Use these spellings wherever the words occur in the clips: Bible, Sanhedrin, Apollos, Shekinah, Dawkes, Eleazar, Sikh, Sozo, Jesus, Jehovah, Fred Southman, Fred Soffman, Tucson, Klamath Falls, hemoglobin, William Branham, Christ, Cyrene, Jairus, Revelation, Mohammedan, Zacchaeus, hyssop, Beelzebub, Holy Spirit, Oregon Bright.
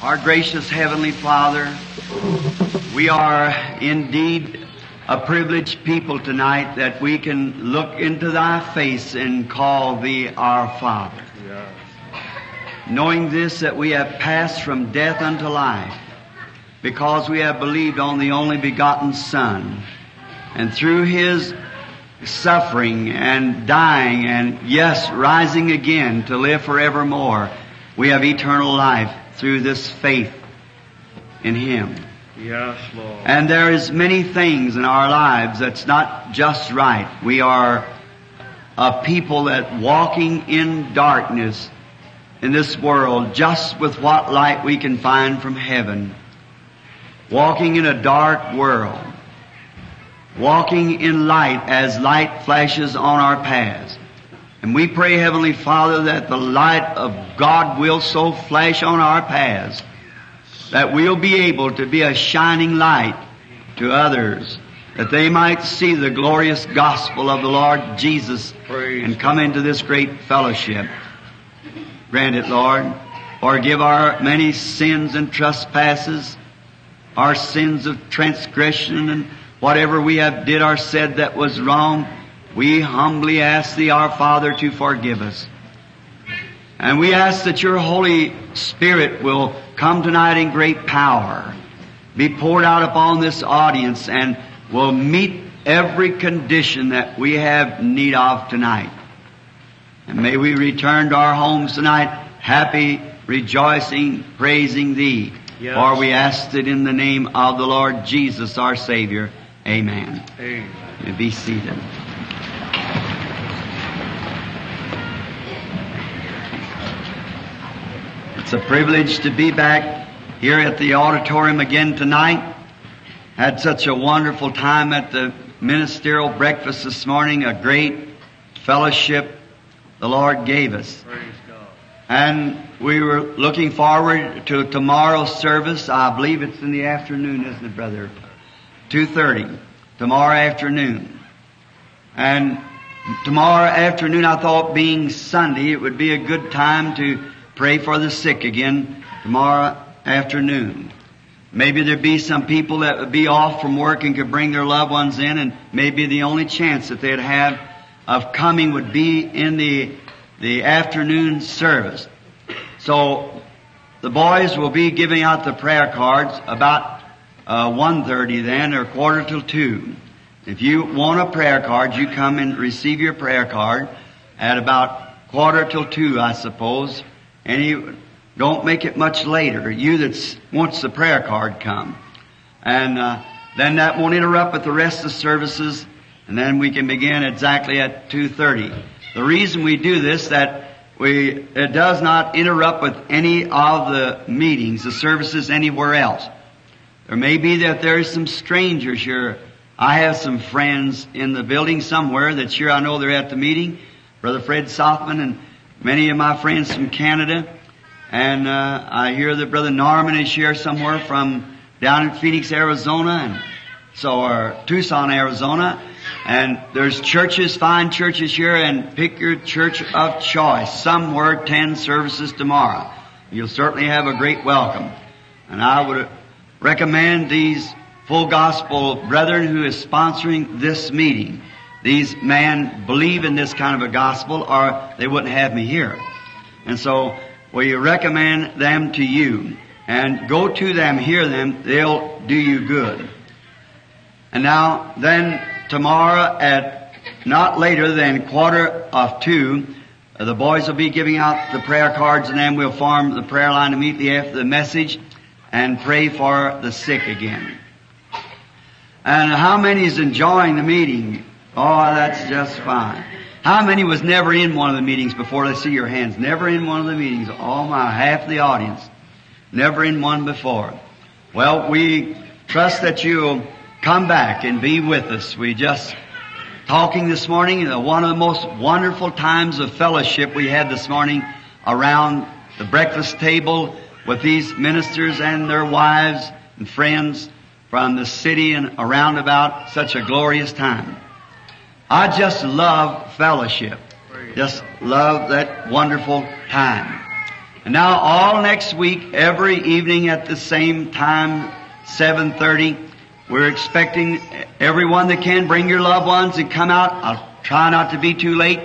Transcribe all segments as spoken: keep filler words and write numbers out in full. Our gracious Heavenly Father, we are indeed a privileged people tonight that we can look into Thy face and call Thee our Father. Yes. Knowing this, that we have passed from death unto life, because we have believed on the only begotten Son. And through His suffering and dying and, yes, rising again to live forevermore, we have eternal life through this faith in Him. Yes, Lord. And there is many things in our lives that's not just right. We are a people that walking in darkness in this world just with what light we can find from heaven. Walking in a dark world. Walking in light as light flashes on our paths. And we pray, Heavenly Father, that the light of God will so flash on our paths that we'll be able to be a shining light to others, that they might see the glorious gospel of the Lord Jesus and come into this great fellowship. Grant it, Lord. Forgive our many sins and trespasses, our sins of transgression, and whatever we have did or said that was wrong. We humbly ask Thee, our Father, to forgive us. And we ask that Your Holy Spirit will come tonight in great power, be poured out upon this audience, and will meet every condition that we have need of tonight. And may we return to our homes tonight happy, rejoicing, praising Thee. Yes. For we ask it in the name of the Lord Jesus, our Savior. Amen. Amen. Be seated. It's a privilege to be back here at the auditorium again tonight. Had such a wonderful time at the ministerial breakfast this morning, a great fellowship the Lord gave us. Praise God. And we were looking forward to tomorrow's service. I believe it's in the afternoon, isn't it, brother? two thirty, tomorrow afternoon. And tomorrow afternoon, I thought, being Sunday, it would be a good time to pray for the sick again tomorrow afternoon. Maybe there'd be some people that would be off from work and could bring their loved ones in, and maybe the only chance that they'd have of coming would be in the, the afternoon service. So the boys will be giving out the prayer cards about uh, one thirty then, or quarter till two. If you want a prayer card, you come and receive your prayer card at about quarter till two, I suppose. And you don't make it much later. You that wants the prayer card, come. And uh, then that won't interrupt with the rest of the services. And then we can begin exactly at two thirty. The reason we do this, that we it does not interrupt with any of the meetings, the services anywhere else. There may be that there is some strangers here. I have some friends in the building somewhere that's here. I know they're at the meeting. Brother Fred Southman and many of my friends from Canada, and uh, I hear that Brother Norman is here somewhere from down in Phoenix, Arizona, and so or Tucson, Arizona. And there's churches, fine churches here, and pick your church of choice. Somewhere, ten services tomorrow. You'll certainly have a great welcome. And I would recommend these full gospel brethren who is sponsoring this meeting. These men believe in this kind of a gospel, or they wouldn't have me here. And so we recommend them to you. And go to them, hear them, they'll do you good. And now, then, tomorrow at not later than quarter of two, the boys will be giving out the prayer cards, and then we'll form the prayer line immediately after the message and pray for the sick again. And how many is enjoying the meeting? Oh, that's just fine. How many was never in one of the meetings before? Let's see your hands. Never in one of the meetings. Oh, my, half the audience. Never in one before. Well, we trust that you'll come back and be with us. We just talking this morning, one of the most wonderful times of fellowship we had this morning around the breakfast table with these ministers and their wives and friends from the city and around about. Such a glorious time. I just love fellowship. Just love that wonderful time. And now all next week, every evening at the same time, seven thirty, we're expecting everyone that can bring your loved ones and come out. I'll try not to be too late.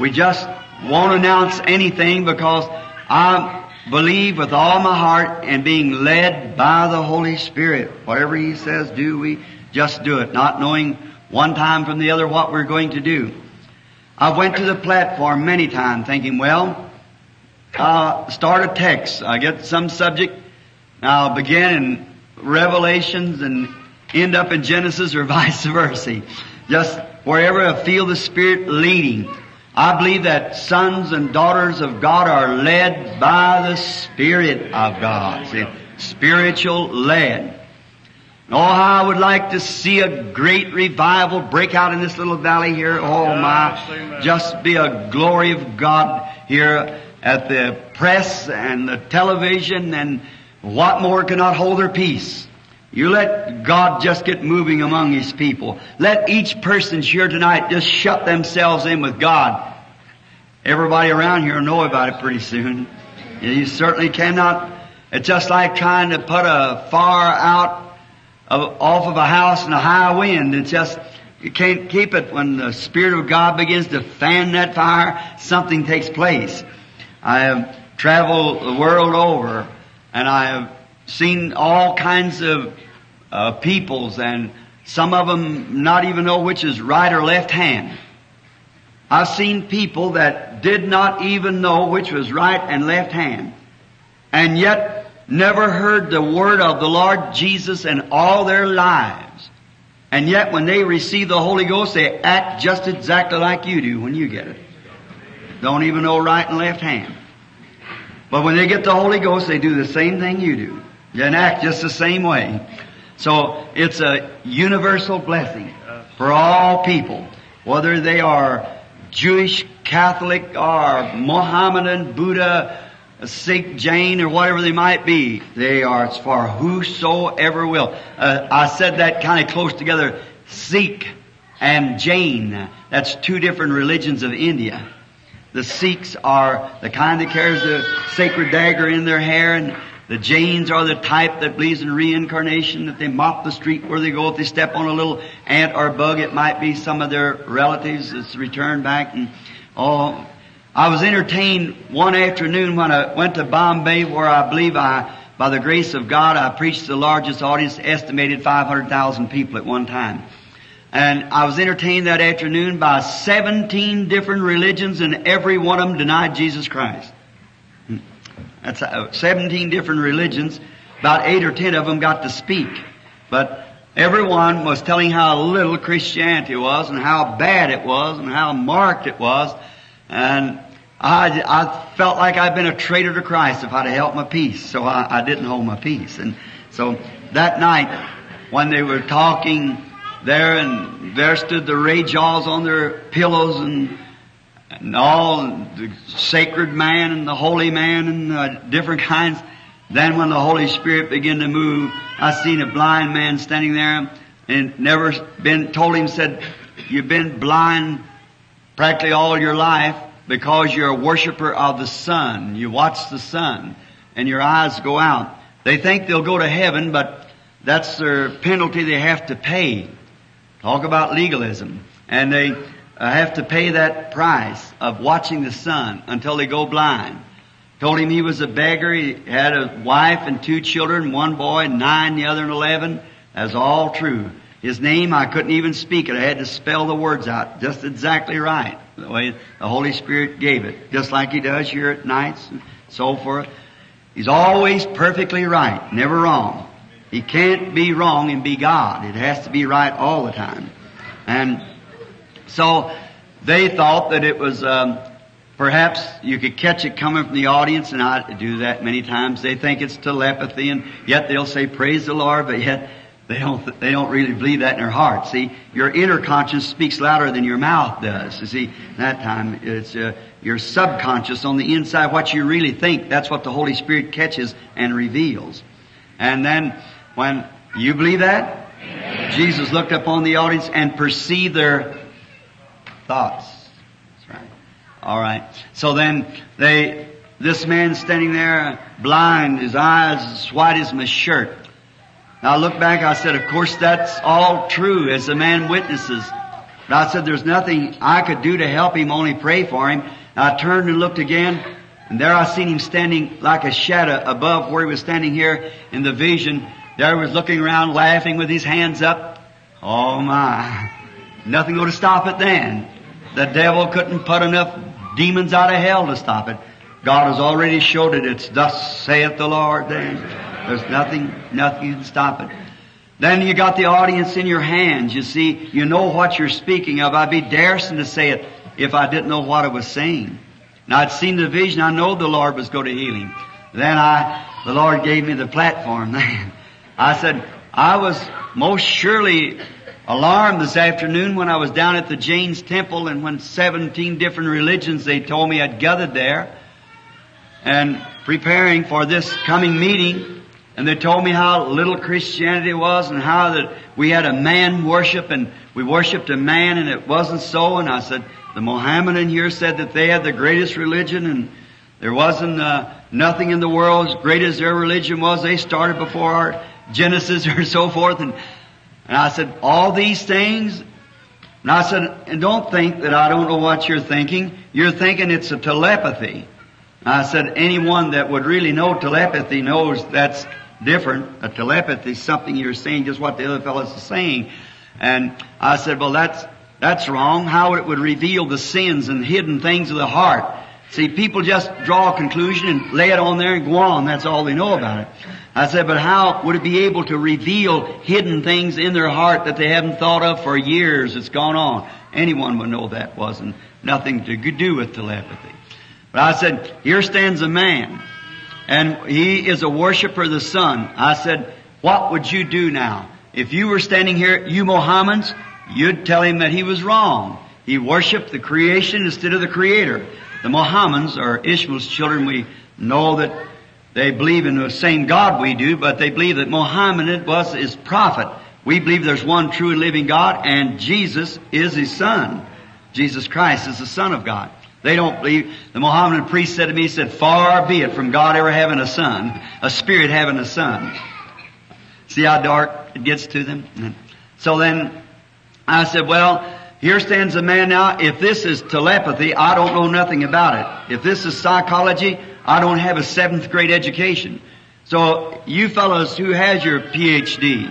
We just won't announce anything because I believe with all my heart and being led by the Holy Spirit. Whatever He says do, we just do it, not knowing one time from the other what we're going to do. I went to the platform many times thinking, well, I'll start a text. I'll get some subject. I'll begin in Revelations and end up in Genesis or vice versa. Just wherever I feel the Spirit leading. I believe that sons and daughters of God are led by the Spirit of God. See, spiritual led. Oh, I would like to see a great revival break out in this little valley here. Oh, my. Just be a glory of God here at the press and the television, and what more cannot hold their peace. You let God just get moving among His people. Let each person here tonight just shut themselves in with God. Everybody around here will know about it pretty soon. You certainly cannot. It's just like trying to put a fire out Of, off of a house in a high wind. It's just, you can't keep it. When the Spirit of God begins to fan that fire, something takes place. I have traveled the world over, and I have seen all kinds of uh, peoples, and some of them not even know which is right or left hand. I've seen people that did not even know which was right and left hand, and yet never heard the word of the Lord Jesus in all their lives. And yet when they receive the Holy Ghost, they act just exactly like you do when you get it. Don't even know right and left hand. But when they get the Holy Ghost, they do the same thing you do. They act just the same way. So it's a universal blessing for all people, whether they are Jewish, Catholic, or Mohammedan, Buddha, a Sikh, Jain, or whatever they might be. They are, it's for whosoever will. Uh, I said that kind of close together, Sikh and Jain. That's two different religions of India. The Sikhs are the kind that carries the sacred dagger in their hair, and the Jains are the type that believes in reincarnation, that they mop the street where they go. If they step on a little ant or bug, it might be some of their relatives that's returned back. And oh, I was entertained one afternoon when I went to Bombay, where I believe I, by the grace of God, I preached to the largest audience, estimated five hundred thousand people at one time. And I was entertained that afternoon by seventeen different religions, and every one of them denied Jesus Christ. That's seventeen different religions. About eight or ten of them got to speak. But everyone was telling how little Christianity was, and how bad it was, and how marked it was. And I, I felt like I'd been a traitor to Christ if I'd have held my peace. So I, I didn't hold my peace. And so that night when they were talking there, and there stood the Ray Jaws on their pillows, and, and all, and the sacred man and the holy man and uh, different kinds. Then when the Holy Spirit began to move, I seen a blind man standing there, and never been told him, said, "You've been blind practically all your life because you're a worshiper of the sun. You watch the sun and your eyes go out." They think they'll go to heaven, but that's their penalty they have to pay. Talk about legalism. And they have to pay that price of watching the sun until they go blind. Told him he was a beggar. He had a wife and two children, one boy, nine, the other, and eleven. That's all true. His name, I couldn't even speak it. I had to spell the words out just exactly right, the way the Holy Spirit gave it, just like He does here at nights and so forth. He's always perfectly right, never wrong. He can't be wrong and be God. It has to be right all the time. And so they thought that it was, um, perhaps you could catch it coming from the audience, and I do that many times. They think it's telepathy, and yet they'll say, "Praise the Lord," but yet They don't, they don't really believe that in their heart. See, your inner conscience speaks louder than your mouth does. You see, that time, it's uh, your subconscious on the inside, what you really think. That's what the Holy Spirit catches and reveals. And then, when you believe that, amen. Jesus looked upon the audience and perceived their thoughts. That's right. All right. So then, they This man standing there, blind, his eyes as white as my shirt. Now I looked back, I said, of course that's all true as the man witnesses. But I said, there's nothing I could do to help him, only pray for him. And I turned and looked again, and there I seen him standing like a shadow above where he was standing here in the vision. There he was looking around, laughing with his hands up. Oh my, nothing going to stop it then. The devil couldn't put enough demons out of hell to stop it. God has already showed it. It's thus saith the Lord then. There's nothing, nothing can stop it. Then you got the audience in your hands. You see, you know what you're speaking of. I'd be daresome to say it if I didn't know what I was saying. And I'd seen the vision. I know the Lord was going to heal him. Then I, the Lord gave me the platform then. I said, I was most surely alarmed this afternoon when I was down at the Jain's Temple and when seventeen different religions, they told me, had gathered there. And preparing for this coming meeting, and they told me how little Christianity was and how that we had a man worship and we worshiped a man and it wasn't so. And I said, the Mohammedan here said that they had the greatest religion and there wasn't uh, nothing in the world as great as their religion was. They started before our Genesis or so forth. And, and I said, all these things. And I said, and don't think that I don't know what you're thinking. You're thinking it's a telepathy. I said, anyone that would really know telepathy knows that's different. A telepathy is something you're saying just what the other fellows are saying. And I said, well, that's that's wrong. How it would reveal the sins and hidden things of the heart. See, people just draw a conclusion and lay it on there and go on. That's all they know about it. I said, but how would it be able to reveal hidden things in their heart that they haven't thought of for years? It's gone on. Anyone would know that wasn't nothing to do with telepathy. But I said, here stands a man, and he is a worshiper of the sun. I said, what would you do now? If you were standing here, you Mohammedans, you'd tell him that he was wrong. He worshiped the creation instead of the creator. The Mohammedans are Ishmael's children. We know that they believe in the same God we do, but they believe that Mohammed was his prophet. We believe there's one true and living God, and Jesus is his son. Jesus Christ is the Son of God. They don't believe. The Mohammedan priest said to me, he said, far be it from God ever having a son, a spirit having a son. See how dark it gets to them? So then I said, well, here stands a man now. If this is telepathy, I don't know nothing about it. If this is psychology, I don't have a seventh grade education. So you fellows who has your P H D,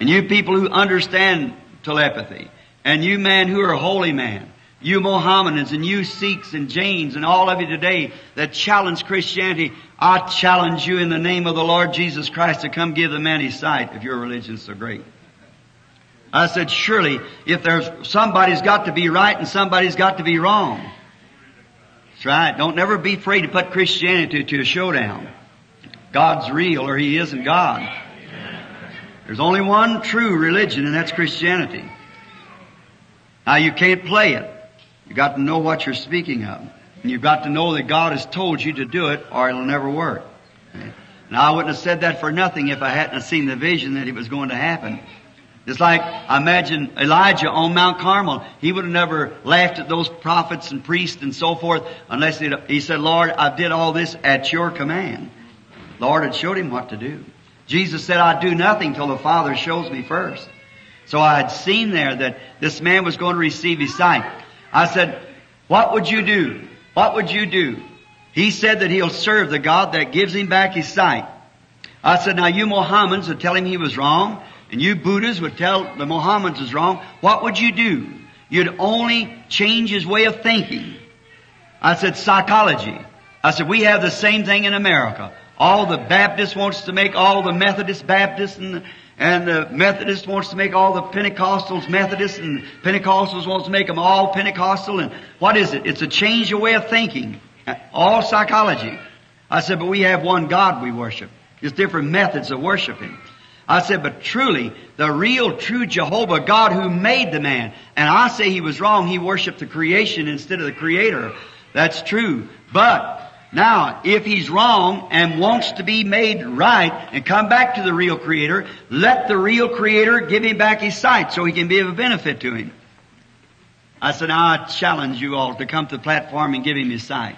and you people who understand telepathy, and you men who are holy men, you Mohammedans and you Sikhs and Jains and all of you today that challenge Christianity, I challenge you in the name of the Lord Jesus Christ to come give the man his sight if your religion is so great. I said, surely if there's somebody's got to be right and somebody's got to be wrong. That's right. Don't never be afraid to put Christianity to a showdown. God's real or he isn't God. There's only one true religion, and that's Christianity. Now you can't play it. You've got to know what you're speaking of. And you've got to know that God has told you to do it or it'll never work. And I wouldn't have said that for nothing if I hadn't seen the vision that it was going to happen. It's like, I imagine Elijah on Mount Carmel. He would have never laughed at those prophets and priests and so forth unless he said, Lord, I did all this at your command. The Lord had showed him what to do. Jesus said, I do nothing till the Father shows me first. So I had seen there that this man was going to receive his sight. I said, what would you do? What would you do? He said that he'll serve the God that gives him back his sight. I said, now you Mohammedans would tell him he was wrong, and you Buddhas would tell the Mohammedans is wrong. What would you do? You'd only change his way of thinking. I said, psychology. I said, we have the same thing in America. All the Baptists wants to make all the Methodists Baptists, and the And the Methodist wants to make all the Pentecostals Methodists, and Pentecostals wants to make them all Pentecostal. And what is it? It's a change of way of thinking. All psychology. I said, but we have one God we worship. There's different methods of worshiping. I said, but truly, the real, true Jehovah God who made the man. And I say he was wrong. He worshiped the creation instead of the creator. That's true. But now, if he's wrong and wants to be made right and come back to the real Creator, let the real Creator give him back his sight so he can be of a benefit to him. I said, now I challenge you all to come to the platform and give him his sight.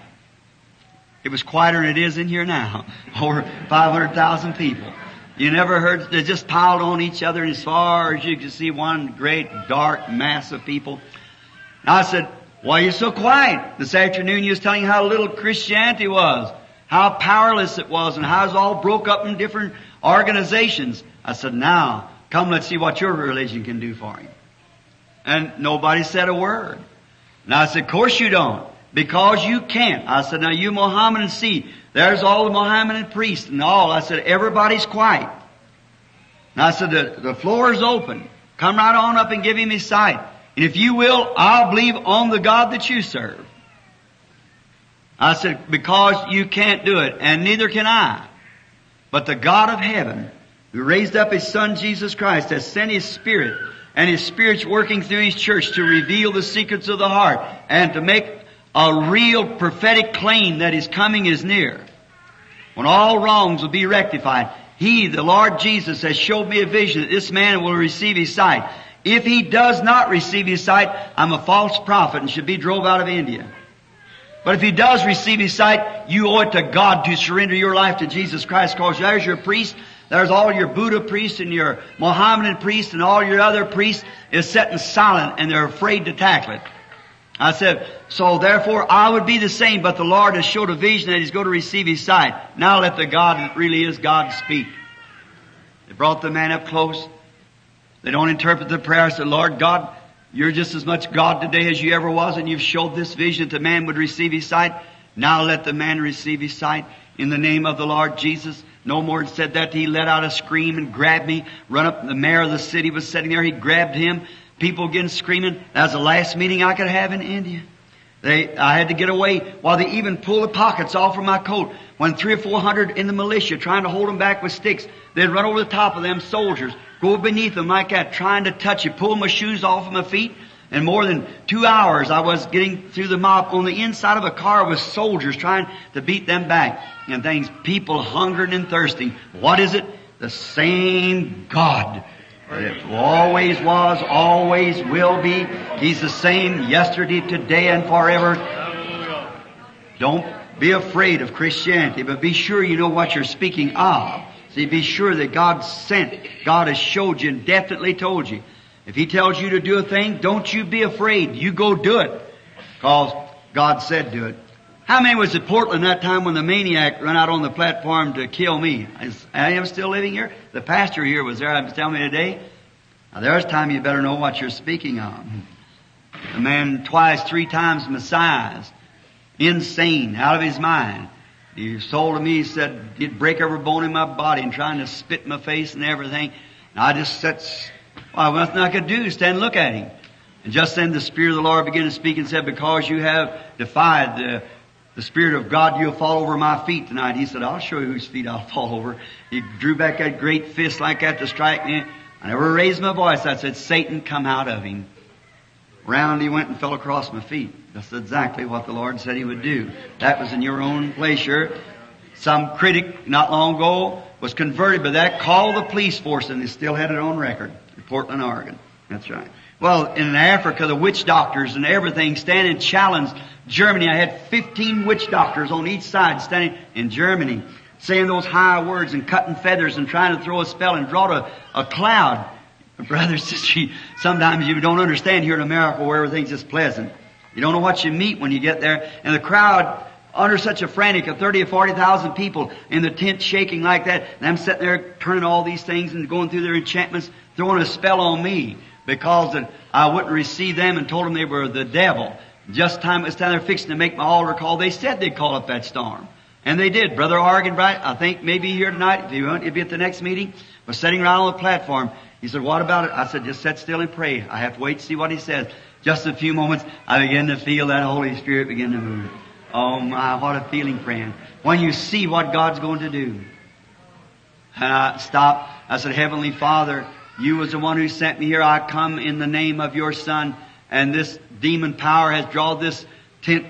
It was quieter than it is in here now. Over five hundred thousand people. You never heard, they just piled on each other, and as far as you could see, one great dark mass of people. And I said, why are you so quiet? This afternoon you was telling how little Christianity was, how powerless it was, and how it was all broke up in different organizations. I said, now, come, let's see what your religion can do for you. And nobody said a word. And I said, of course you don't, because you can't. I said, now you Mohammedan see, there's all the Mohammedan priests and all. I said, everybody's quiet. And I said, the, the floor is open. Come right on up and give him his sight. And if you will, I'll believe on the God that you serve. I said, because you can't do it, and neither can I. But the God of heaven, who raised up his Son Jesus Christ, has sent his Spirit, and his Spirit's working through his church to reveal the secrets of the heart and to make a real prophetic claim that his coming is near, when all wrongs will be rectified. He, the Lord Jesus, has showed me a vision that this man will receive his sight. If he does not receive his sight, I'm a false prophet and should be drove out of India. But if he does receive his sight, you owe it to God to surrender your life to Jesus Christ, because there's your priest, there's all your Buddha priests and your Mohammedan priests and all your other priests is sitting silent, and they're afraid to tackle it. I said, so therefore I would be the same, but the Lord has showed a vision that he's going to receive his sight. Now let the God that really is God speak. They brought the man up close. They don't interpret the prayer. I said, Lord God, you're just as much God today as you ever was, and you've showed this vision that the man would receive his sight. Now let the man receive his sight in the name of the Lord Jesus. No more said that. He let out a scream and grabbed me. Run up. The mayor of the city was sitting there. He grabbed him. People again screaming. That was the last meeting I could have in India. They, I had to get away while they even pulled the pockets off of my coat. When three or four hundred in the militia trying to hold them back with sticks, they'd run over the top of them soldiers, go beneath them like that, trying to touch it, pull my shoes off of my feet. And more than two hours I was getting through the mob on the inside of a car with soldiers trying to beat them back. And things, people hungering and thirsting. What is it? The same God that always was, always will be. He's the same yesterday, today, and forever. Don't be afraid of Christianity, but be sure you know what you're speaking of. See, be sure that God sent, God has showed you and definitely told you. If he tells you to do a thing, don't you be afraid. You go do it, because God said do it. How many was at Portland that time when the maniac ran out on the platform to kill me? I am still living here. The pastor here was there. I was telling me today. Now there's time you better know what you're speaking of. The man twice, three times Messiah's, insane, out of his mind. He sold to me, he said, he'd break every bone in my body and trying to spit in my face and everything. And I just sat. Well, nothing I could do, stand and look at him. And just then the Spirit of the Lord began to speak and said, because you have defied the, the Spirit of God, you'll fall over my feet tonight. He said, I'll show you whose feet I'll fall over. He drew back that great fist like that to strike me. I never raised my voice. I said, Satan, come out of him. Round he went and fell across my feet. That's exactly what the Lord said he would do. That was in your own pleasure. Some critic not long ago was converted by that, called the police force, and they still had it on record. Portland, Oregon. That's right. Well, in Africa, the witch doctors and everything stand and challenge Germany. I had fifteen witch doctors on each side standing in Germany, saying those high words and cutting feathers and trying to throw a spell and draw a, a cloud. Brother, sister, sometimes you don't understand here in America where everything's just pleasant. You don't know what you meet when you get there. And the crowd, under such a frantic of thirty or forty thousand people in the tent shaking like that, and I'm sitting there turning all these things and going through their enchantments, throwing a spell on me because I wouldn't receive them and told them they were the devil. Just time it was time they're fixing to make my altar call, they said they'd call up that storm. And they did. Brother Oregon Bright, I think maybe here tonight, if he won't, he'll be at the next meeting, was sitting right on the platform. He said, what about it? I said, just sit still and pray. I have to wait to see what he says. Just a few moments, I began to feel that Holy Spirit begin to move. Oh my, what a feeling, friend, when you see what God's going to do. And I stopped. I said, Heavenly Father, you was the one who sent me here. I come in the name of your Son, and this demon power has drawn this tent,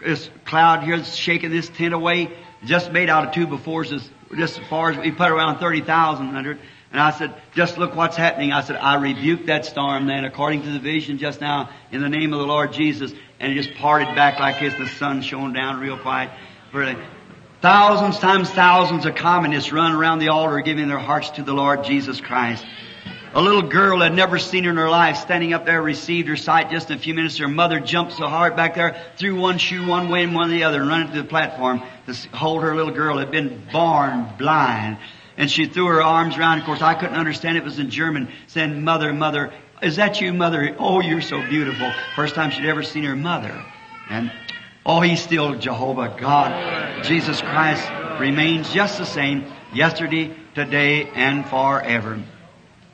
this cloud here that's shaking this tent away, just made out of two befores, just as far as we put around thirty thousand under it. And I said, just look what's happening. I said, I rebuked that storm then, according to the vision just now, in the name of the Lord Jesus. And it just parted back like this. The sun shone down real quiet. Thousands times thousands of communists run around the altar giving their hearts to the Lord Jesus Christ. A little girl had never seen her in her life standing up there received her sight just in a few minutes. Her mother jumped so hard back there, threw one shoe one way and one the other and ran into the platform to hold her little girl had been born blind. And she threw her arms around. Of course, I couldn't understand. It was in German saying, "Mother, mother, is that you, mother? Oh, you're so beautiful." First time she'd ever seen her mother. And oh, he's still Jehovah God. Jesus Christ remains just the same yesterday, today, and forever.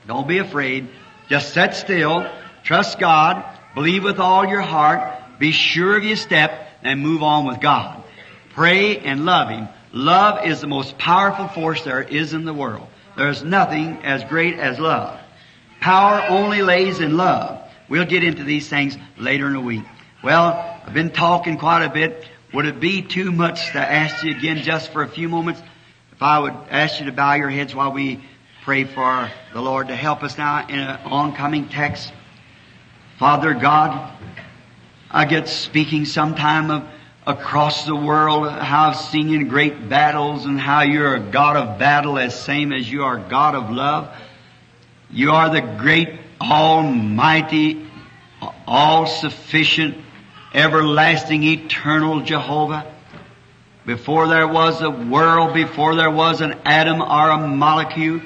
Don't be afraid. Just sit still. Trust God. Believe with all your heart. Be sure of your step and move on with God. Pray and love Him. Love is the most powerful force there is in the world. There's nothing as great as love. Power only lays in love. We'll get into these things later in the week. Well, I've been talking quite a bit. Would it be too much to ask you again just for a few moments? If I would ask you to bow your heads while we pray for the Lord to help us now in an oncoming text. Father God, I get speaking sometime of across the world, how I've seen you in great battles and how you're a God of battle as same as you are God of love. You are the great, almighty, all-sufficient, everlasting, eternal Jehovah. Before there was a world, before there was an atom or a molecule,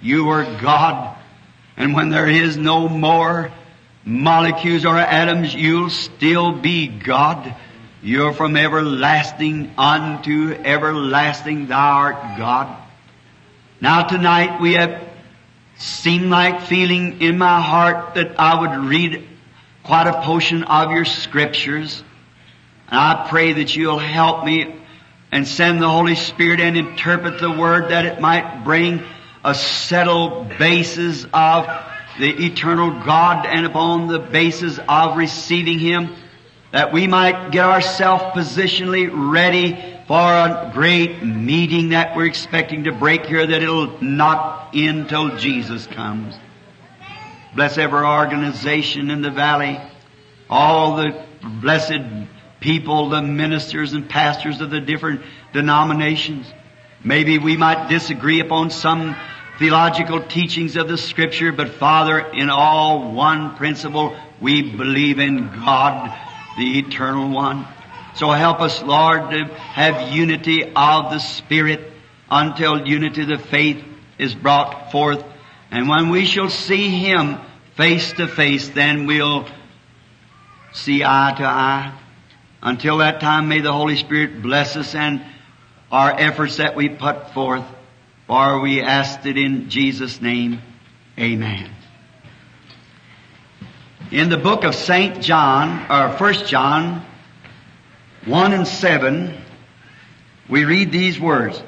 you were God. And when there is no more molecules or atoms, you'll still be God. You're from everlasting unto everlasting, thou art God. Now tonight we have seemed like feeling in my heart that I would read quite a portion of your scriptures. And I pray that you'll help me and send the Holy Spirit and interpret the word that it might bring a settled basis of the eternal God and upon the basis of receiving Him, that we might get ourselves positionally ready for a great meeting that we're expecting to break here, that it'll not end till Jesus comes. Bless every organization in the valley, all the blessed people, the ministers and pastors of the different denominations. Maybe we might disagree upon some theological teachings of the Scripture, but Father, in all one principle, we believe in God, the Eternal One. So help us, Lord, to have unity of the Spirit until unity of the faith is brought forth. And when we shall see Him face to face, then we'll see eye to eye. Until that time, may the Holy Spirit bless us and our efforts that we put forth, for we asked it in Jesus' name. Amen. In the book of Saint John, or First John one and seven, we read these words,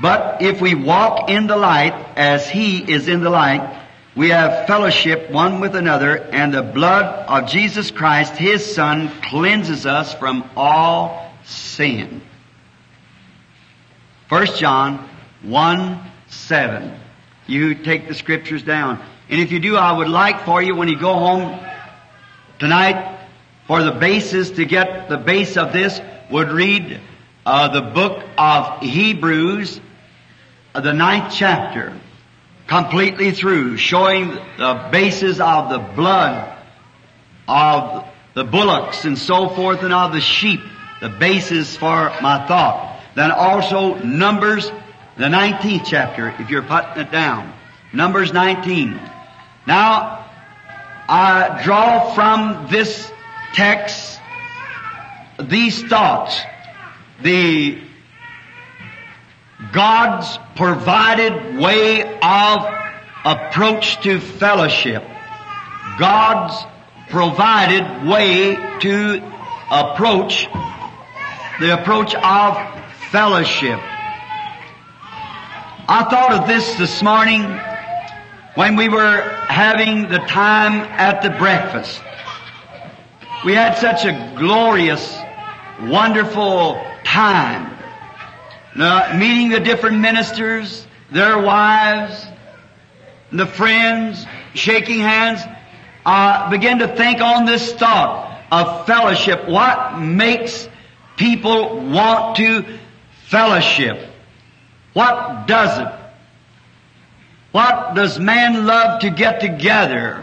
"But if we walk in the light as He is in the light, we have fellowship one with another, and the blood of Jesus Christ, His Son, cleanses us from all sin." First John one, seven. You take the scriptures down. And if you do, I would like for you, when you go home tonight, for the basis, to get the base of this, would read uh, the book of Hebrews, uh, the ninth chapter, completely through, showing the basis of the blood of the bullocks and so forth, and of the sheep, the basis for my thought. Then also Numbers, the nineteenth chapter, if you're putting it down. Numbers nineteen. Now, I draw from this text these thoughts. The God's provided way of approach to fellowship. God's provided way to approach, the approach of fellowship. I thought of this this morning when we were having the time at the breakfast. We had such a glorious, wonderful time. Now, meeting the different ministers, their wives, the friends, shaking hands. I began to think on this thought of fellowship. What makes people want to fellowship. What does it? What does man love to get together?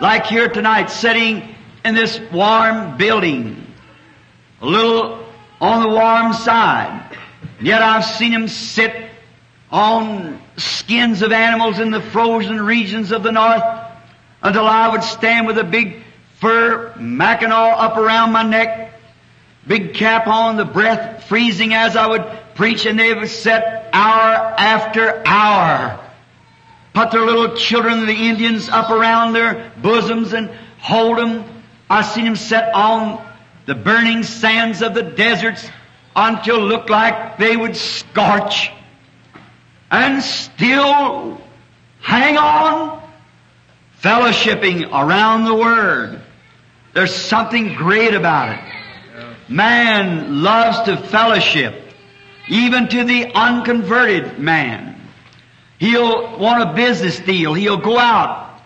Like here tonight, sitting in this warm building, a little on the warm side. Yet I've seen him sit on skins of animals in the frozen regions of the north until I would stand with a big fur mackinaw up around my neck, big cap on, the breath freezing as I would preach, and they would sit hour after hour, put their little children, the Indians, up around their bosoms and hold them. I seen them sit on the burning sands of the deserts until it looked like they would scorch, and still hang on, fellowshipping around the Word. There's something great about it. Man loves to fellowship, even to the unconverted man. He'll want a business deal. He'll go out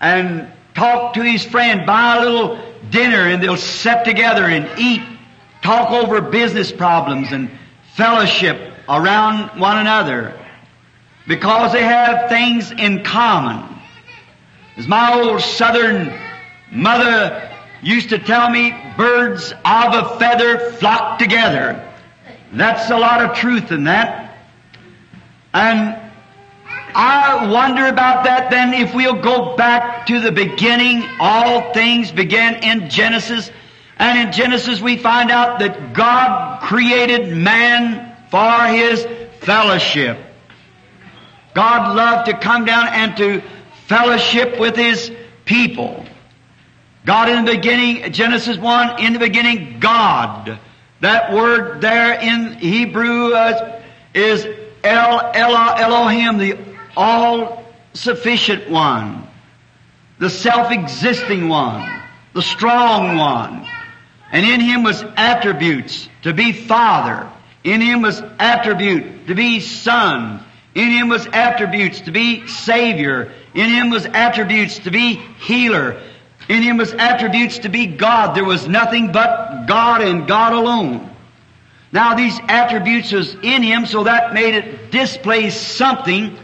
and talk to his friend, buy a little dinner, and they'll sit together and eat, talk over business problems and fellowship around one another, because they have things in common. As my old Southern mother used to tell me, birds of a feather flock together. That's a lot of truth in that. And I wonder about that then, if we'll go back to the beginning. All things began in Genesis, and in Genesis we find out that God created man for his fellowship. God loved to come down and to fellowship with his people. God in the beginning, Genesis one, in the beginning, God. That word there in Hebrew uh, is El Elohim, the all-sufficient one, the self-existing one, the strong one. And in him was attributes to be father. In him was attribute to be son. In him was attributes to be savior. In him was attributes to be healer. In him was attributes to be God. There was nothing but God and God alone. Now these attributes was in him, so that made it display something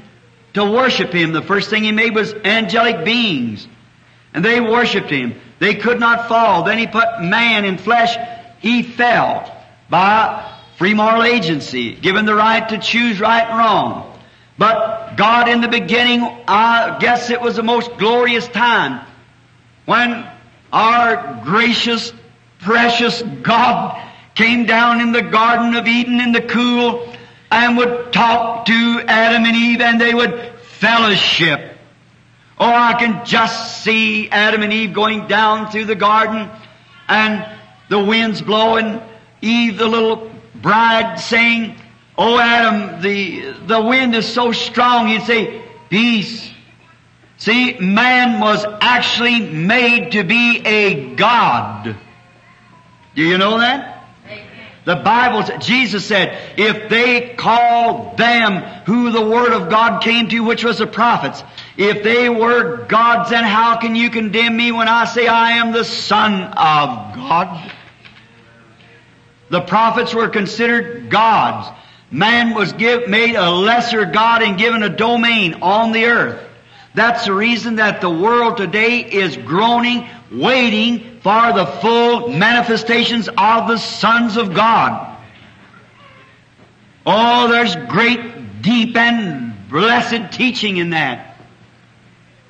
to worship him. The first thing he made was angelic beings, and they worshiped him. They could not fall. Then he put man in flesh. He fell by free moral agency, given the right to choose right and wrong. But God in the beginning, I guess it was the most glorious time when our gracious, precious God came down in the Garden of Eden in the cool and would talk to Adam and Eve, and they would fellowship. Oh, I can just see Adam and Eve going down through the garden, and the winds blowing, Eve, the little bride, saying, "Oh, Adam, the, the wind is so strong." He'd say, "Peace." See, man was actually made to be a God. Do you know that? The Bible, Jesus said, if they call them who the Word of God came to, which was the prophets, if they were gods, then how can you condemn me when I say I am the Son of God? The prophets were considered gods. Man was give, made a lesser God and given a domain on the earth. That's the reason that the world today is groaning, waiting for the full manifestations of the sons of God. Oh, there's great, deep, and blessed teaching in that.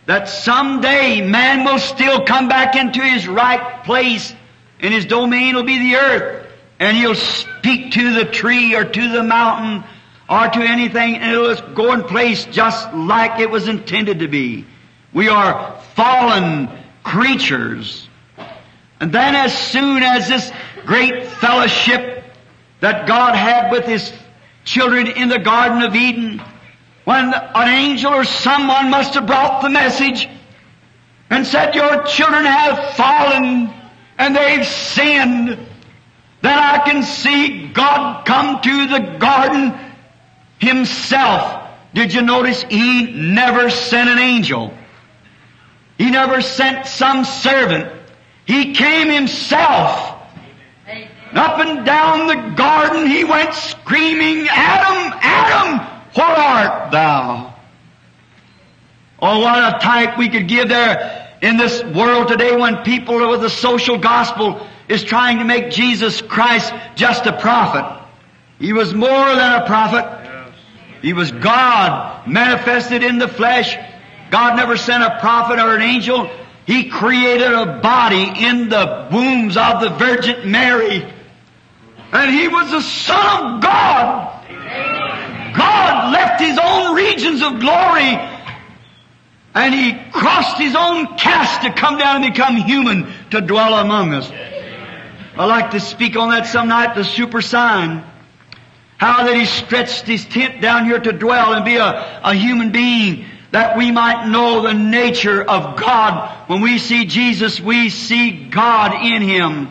That someday man will still come back into his right place, and his domain will be the earth. And he'll speak to the tree or to the mountain or to anything, and it'll go in place just like it was intended to be. We are fallen creatures. And then as soon as this great fellowship that God had with his children in the Garden of Eden, when an angel or someone must have brought the message and said, "Your children have fallen and they've sinned," then I can see God come to the garden himself. Did you notice he never sent an angel? He never sent some servant. He came himself. Amen. Up and down the garden he went screaming, Adam, Adam, where art thou? Oh, what a type we could give there in this world today when people with the social gospel is trying to make Jesus Christ just a prophet. He was more than a prophet. He was God manifested in the flesh. God never sent a prophet or an angel. He created a body in the wombs of the Virgin Mary. And He was the Son of God. Amen. God left His own regions of glory and He crossed His own cast to come down and become human to dwell among us. I like to speak on that some night, the super sign. How that He stretched His tent down here to dwell and be a, a human being, that we might know the nature of God. When we see Jesus, we see God in Him.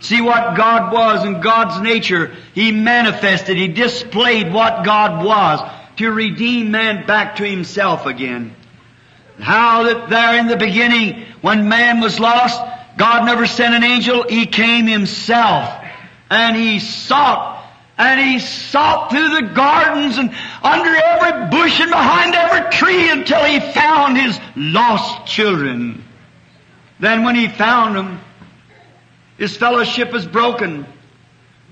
See what God was and God's nature. He manifested, He displayed what God was to redeem man back to Himself again. How that there in the beginning, when man was lost, God never sent an angel. He came Himself. And He sought And He sought through the gardens and under every bush and behind every tree until He found His lost children. Then when He found them, His fellowship was broken.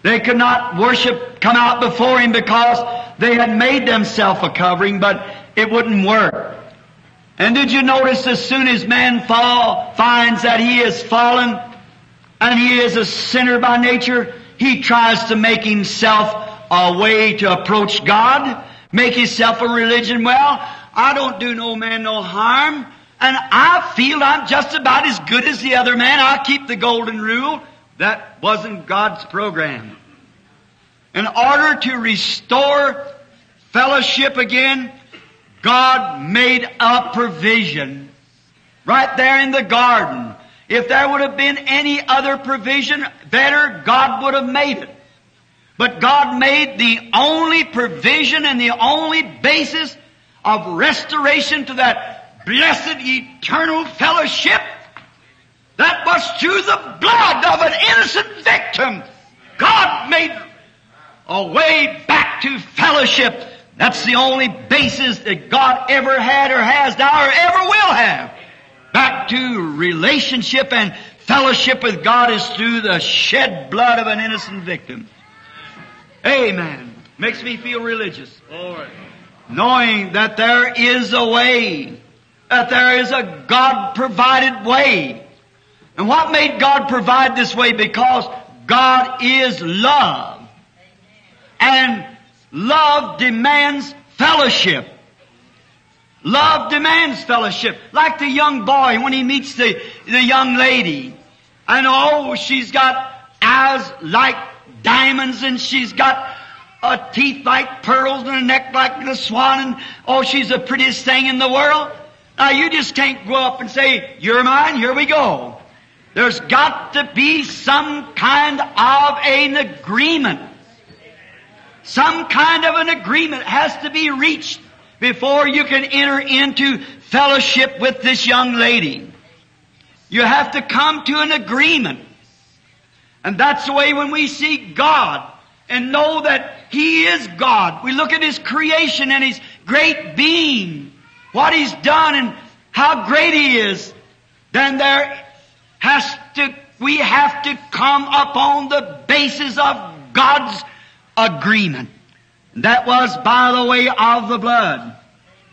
They could not worship, come out before Him because they had made themselves a covering, but it wouldn't work. And did you notice as soon as man fall, finds that he is fallen and he is a sinner by nature, he tries to make himself a way to approach God, make himself a religion. Well, I don't do no man no harm, and I feel I'm just about as good as the other man. I'll keep the golden rule. That wasn't God's program. In order to restore fellowship again, God made a provision right there in the garden. If there would have been any other provision better, God would have made it. But God made the only provision and the only basis of restoration to that blessed eternal fellowship. That was through the blood of an innocent victim. God made a way back to fellowship. That's the only basis that God ever had or has now or ever will have. Back to relationship and fellowship with God is through the shed blood of an innocent victim. Amen. Makes me feel religious. Lord. Knowing that there is a way, that there is a God-provided way. And what made God provide this way? Because God is love. And love demands fellowship. Love demands fellowship. Like the young boy when he meets the, the young lady. And oh, she's got eyes like diamonds and she's got a teeth like pearls and a neck like the swan. And oh, she's the prettiest thing in the world. Now you just can't go up and say, you're mine, here we go. There's got to be some kind of an agreement. Some kind of an agreement has to be reached before you can enter into fellowship with this young lady. You have to come to an agreement. And that's the way when we see God and know that He is God. We look at His creation and His great being, what He's done and how great He is. Then there has to, we have to come upon the basis of God's agreement. That was by the way of the blood.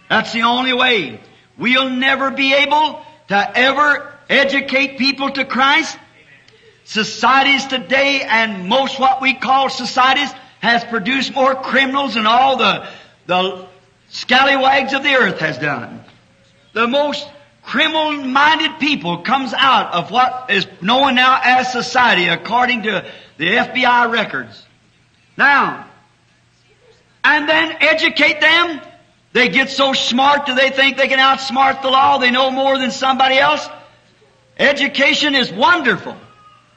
That's the only way. We'll never be able to ever educate people to Christ. Societies today and most what we call societies has produced more criminals than all the, the scallywags of the earth has done. The most criminal-minded people comes out of what is known now as society according to the F B I records. Now, and then educate them. They get so smart that they think they can outsmart the law. They know more than somebody else. Education is wonderful.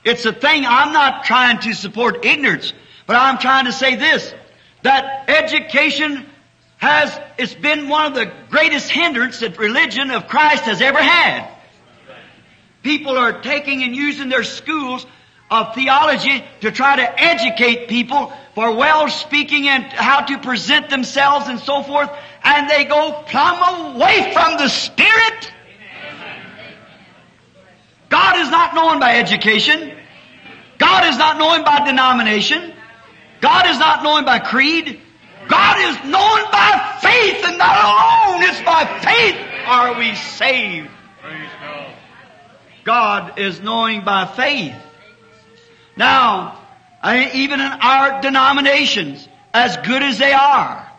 It's a thing. I'm not trying to support ignorance, but I'm trying to say this, that education has, it's been one of the greatest hindrances that religion of Christ has ever had. People are taking and using their schools of theology to try to educate people for well-speaking and how to present themselves and so forth, and they go plumb away from the Spirit. God is not known by education. God is not known by denomination. God is not known by creed. God is known by faith, and not alone. It's by faith are we saved. Praise God. God is knowing by faith. Now, I, even in our denominations, as good as they are,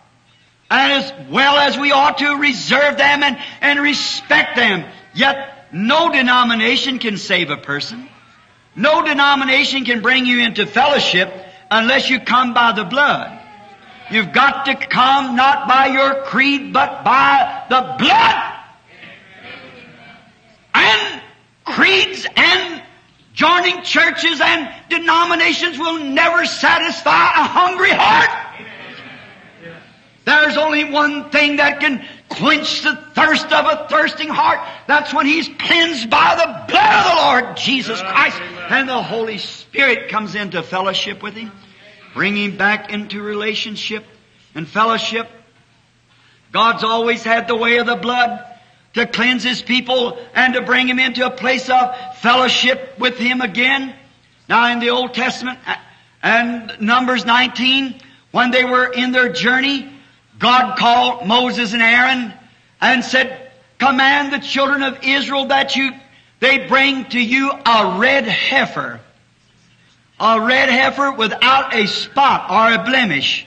and as well as we ought to reserve them and, and respect them, yet no denomination can save a person. No denomination can bring you into fellowship unless you come by the blood. You've got to come not by your creed, but by the blood. And creeds and joining churches and denominations will never satisfy a hungry heart. There's only one thing that can quench the thirst of a thirsting heart. That's when he's cleansed by the blood of the Lord Jesus Christ. And the Holy Spirit comes into fellowship with him, bringing back into relationship and fellowship. God's always had the way of the blood to cleanse his people and to bring him into a place of fellowship with him again. Now in the Old Testament and Numbers nineteen, when they were in their journey, God called Moses and Aaron and said, command the children of Israel that you they bring to you a red heifer. A red heifer without a spot or a blemish.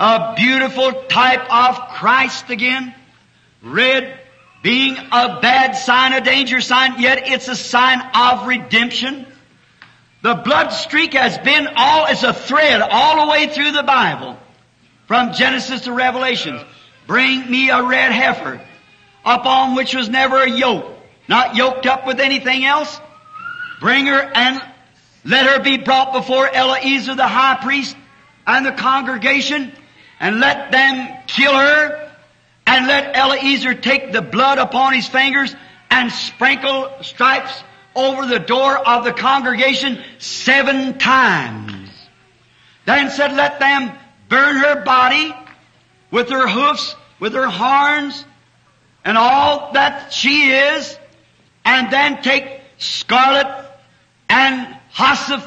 A beautiful type of Christ again. Red being a bad sign, a danger sign, yet it's a sign of redemption. The blood streak has been all as a thread all the way through the Bible. From Genesis to Revelation. Bring me a red heifer upon which was never a yoke. Not yoked up with anything else. Bring her and let her be brought before Eleazar the high priest and the congregation, and let them kill her, and let Eleazar take the blood upon his fingers and sprinkle stripes over the door of the congregation seven times. Then said, let them burn her body with her hoofs, with her horns, and all that she is, and then take scarlet and hyssop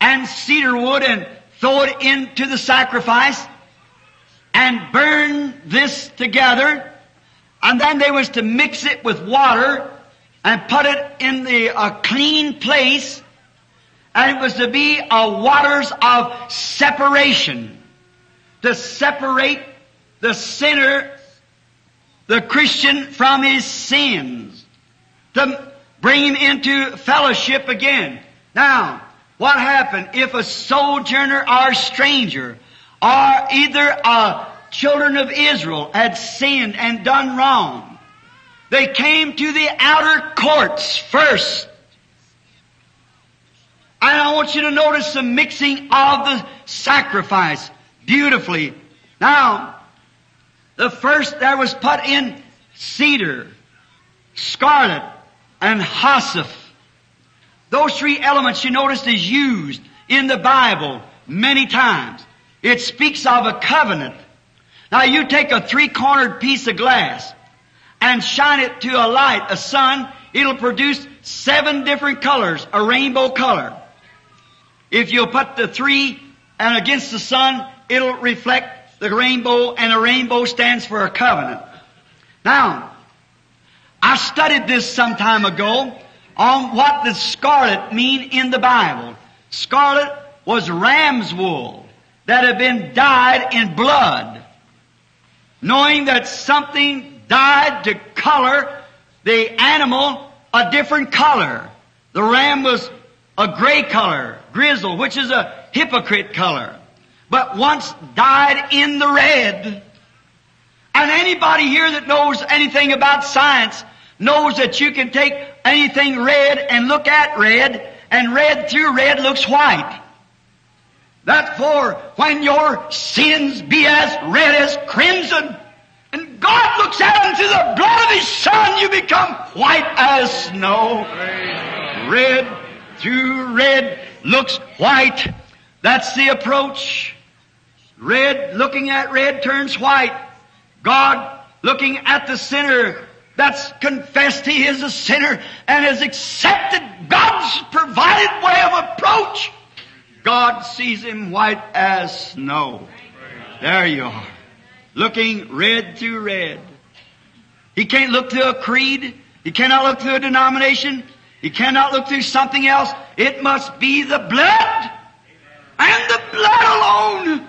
and cedar wood and throw it into the sacrifice and burn this together. And then they was to mix it with water and put it in the a clean place, and it was to be a waters of separation to separate the sinner, the Christian, from his sins, to bring him into fellowship again. Now, what happened if a sojourner or stranger or either a children of Israel had sinned and done wrong? They came to the outer courts first. And I want you to notice the mixing of the sacrifice beautifully. Now, the first there was put in cedar, scarlet, and hyssop. Those three elements, you notice, is used in the Bible many times. It speaks of a covenant. Now you take a three-cornered piece of glass and shine it to a light, a sun, it'll produce seven different colors, a rainbow color. If you'll put the three and against the sun, it'll reflect the rainbow, and a rainbow stands for a covenant. Now, I studied this some time ago, on what does scarlet mean in the Bible. Scarlet was ram's wool that had been dyed in blood. Knowing that something dyed to color the animal a different color. The ram was a gray color, grizzle, which is a hypocrite color. But once dyed in the red. And anybody here that knows anything about science knows that you can take anything red and look at red, and red through red looks white. Therefore, when your sins be as red as crimson, and God looks at them through the blood of his Son, you become white as snow. Red through red looks white. That's the approach. Red, looking at red turns white. God, looking at the sinner, that's confessed he is a sinner and has accepted God's provided way of approach. God sees him white as snow. There you are. Looking red through red. He can't look through a creed. He cannot look through a denomination. He cannot look through something else. It must be the blood, and the blood alone.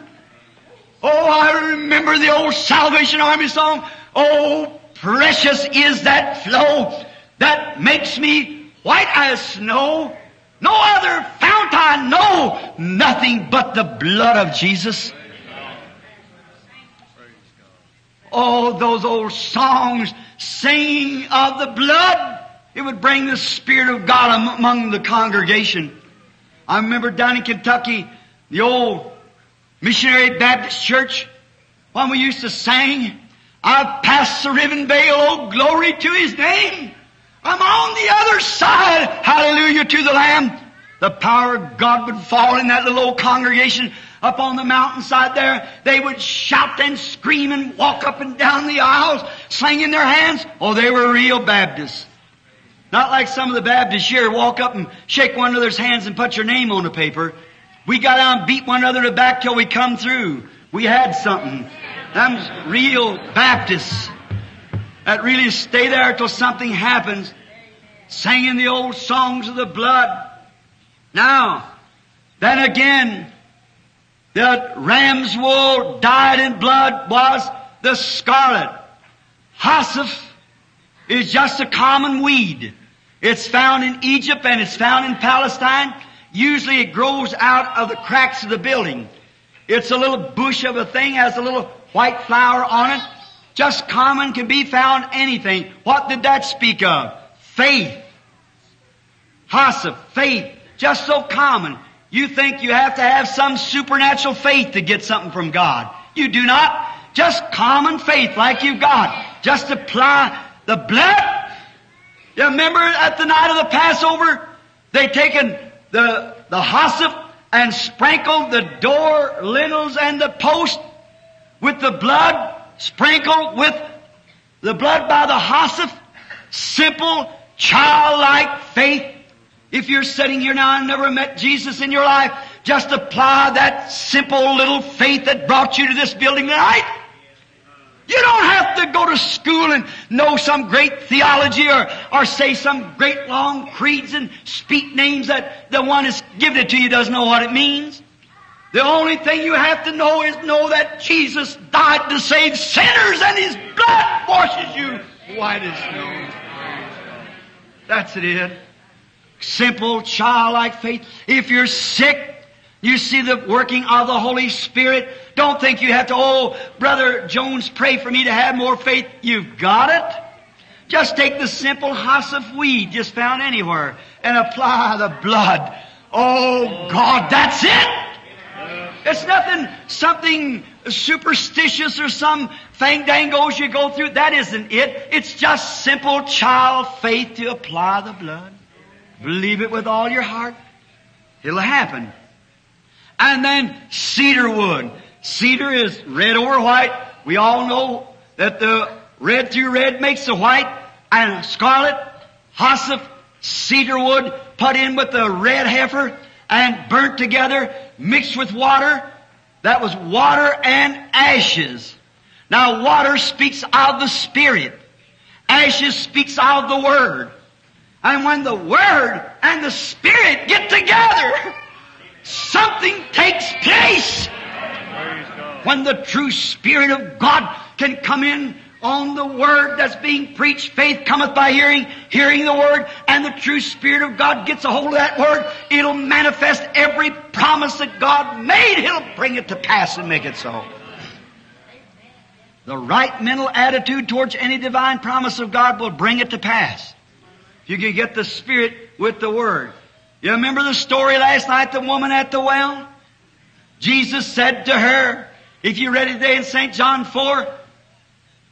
Oh, I remember the old Salvation Army song. Oh, precious is that flow that makes me white as snow. No other fount I know, nothing but the blood of Jesus. Oh, those old songs singing of the blood. It would bring the Spirit of God among the congregation. I remember down in Kentucky, the old Missionary Baptist Church, when we used to sing, I've passed the riven veil, oh glory to His name. I'm on the other side, hallelujah to the Lamb. The power of God would fall in that little old congregation up on the mountainside there. They would shout and scream and walk up and down the aisles, slinging their hands. Oh, they were real Baptists. Not like some of the Baptists here walk up and shake one another's hands and put your name on the paper. We got out and beat one another in the back till we come through. We had something. Them real Baptists that really stay there till something happens, singing the old songs of the blood. Now, then again, the ram's wool dyed in blood was the scarlet. Hyssop is just a common weed. It's found in Egypt and it's found in Palestine. Usually it grows out of the cracks of the building. It's a little bush of a thing, has a little white flower on it. Just common, can be found anything. What did that speak of? Faith. Hyssop, faith. Just so common. You think you have to have some supernatural faith to get something from God. You do not. Just common faith like you've got. Just apply the blood. You remember at the night of the Passover, they taken the, the hyssop and sprinkled the door lintels and the post with the blood, sprinkled with the blood by the hyssop. Simple, childlike faith. If you're sitting here now and never met Jesus in your life, just apply that simple little faith that brought you to this building tonight. You don't have to go to school and know some great theology or, or say some great long creeds and speak names that the one that's given it to you doesn't know what it means. The only thing you have to know is know that Jesus died to save sinners and His blood washes you white as snow. That's it. Simple, childlike faith. If you're sick, you see the working of the Holy Spirit. Don't think you have to, oh, Brother Jones, pray for me to have more faith. You've got it. Just take the simple hyssop weed just found anywhere and apply the blood. Oh, God, that's it. It's nothing, something superstitious or some fangdangos you go through. That isn't it. It's just simple child faith to apply the blood. Believe it with all your heart. It'll happen. And then cedar wood. Cedar is red over white. We all know that the red through red makes the white. And scarlet, hyssop, cedar wood put in with the red heifer and burnt together, mixed with water. That was water and ashes. Now water speaks of the Spirit. Ashes speaks of the Word. And when the Word and the Spirit get together, something takes place. When the true Spirit of God can come in on the Word that's being preached, faith cometh by hearing, hearing the Word, and the true Spirit of God gets a hold of that Word, it'll manifest every promise that God made. He'll bring it to pass and make it so. The right mental attitude towards any divine promise of God will bring it to pass. You can get the Spirit with the Word. You remember the story last night, the woman at the well? Jesus said to her, if you read it today in Saint John four,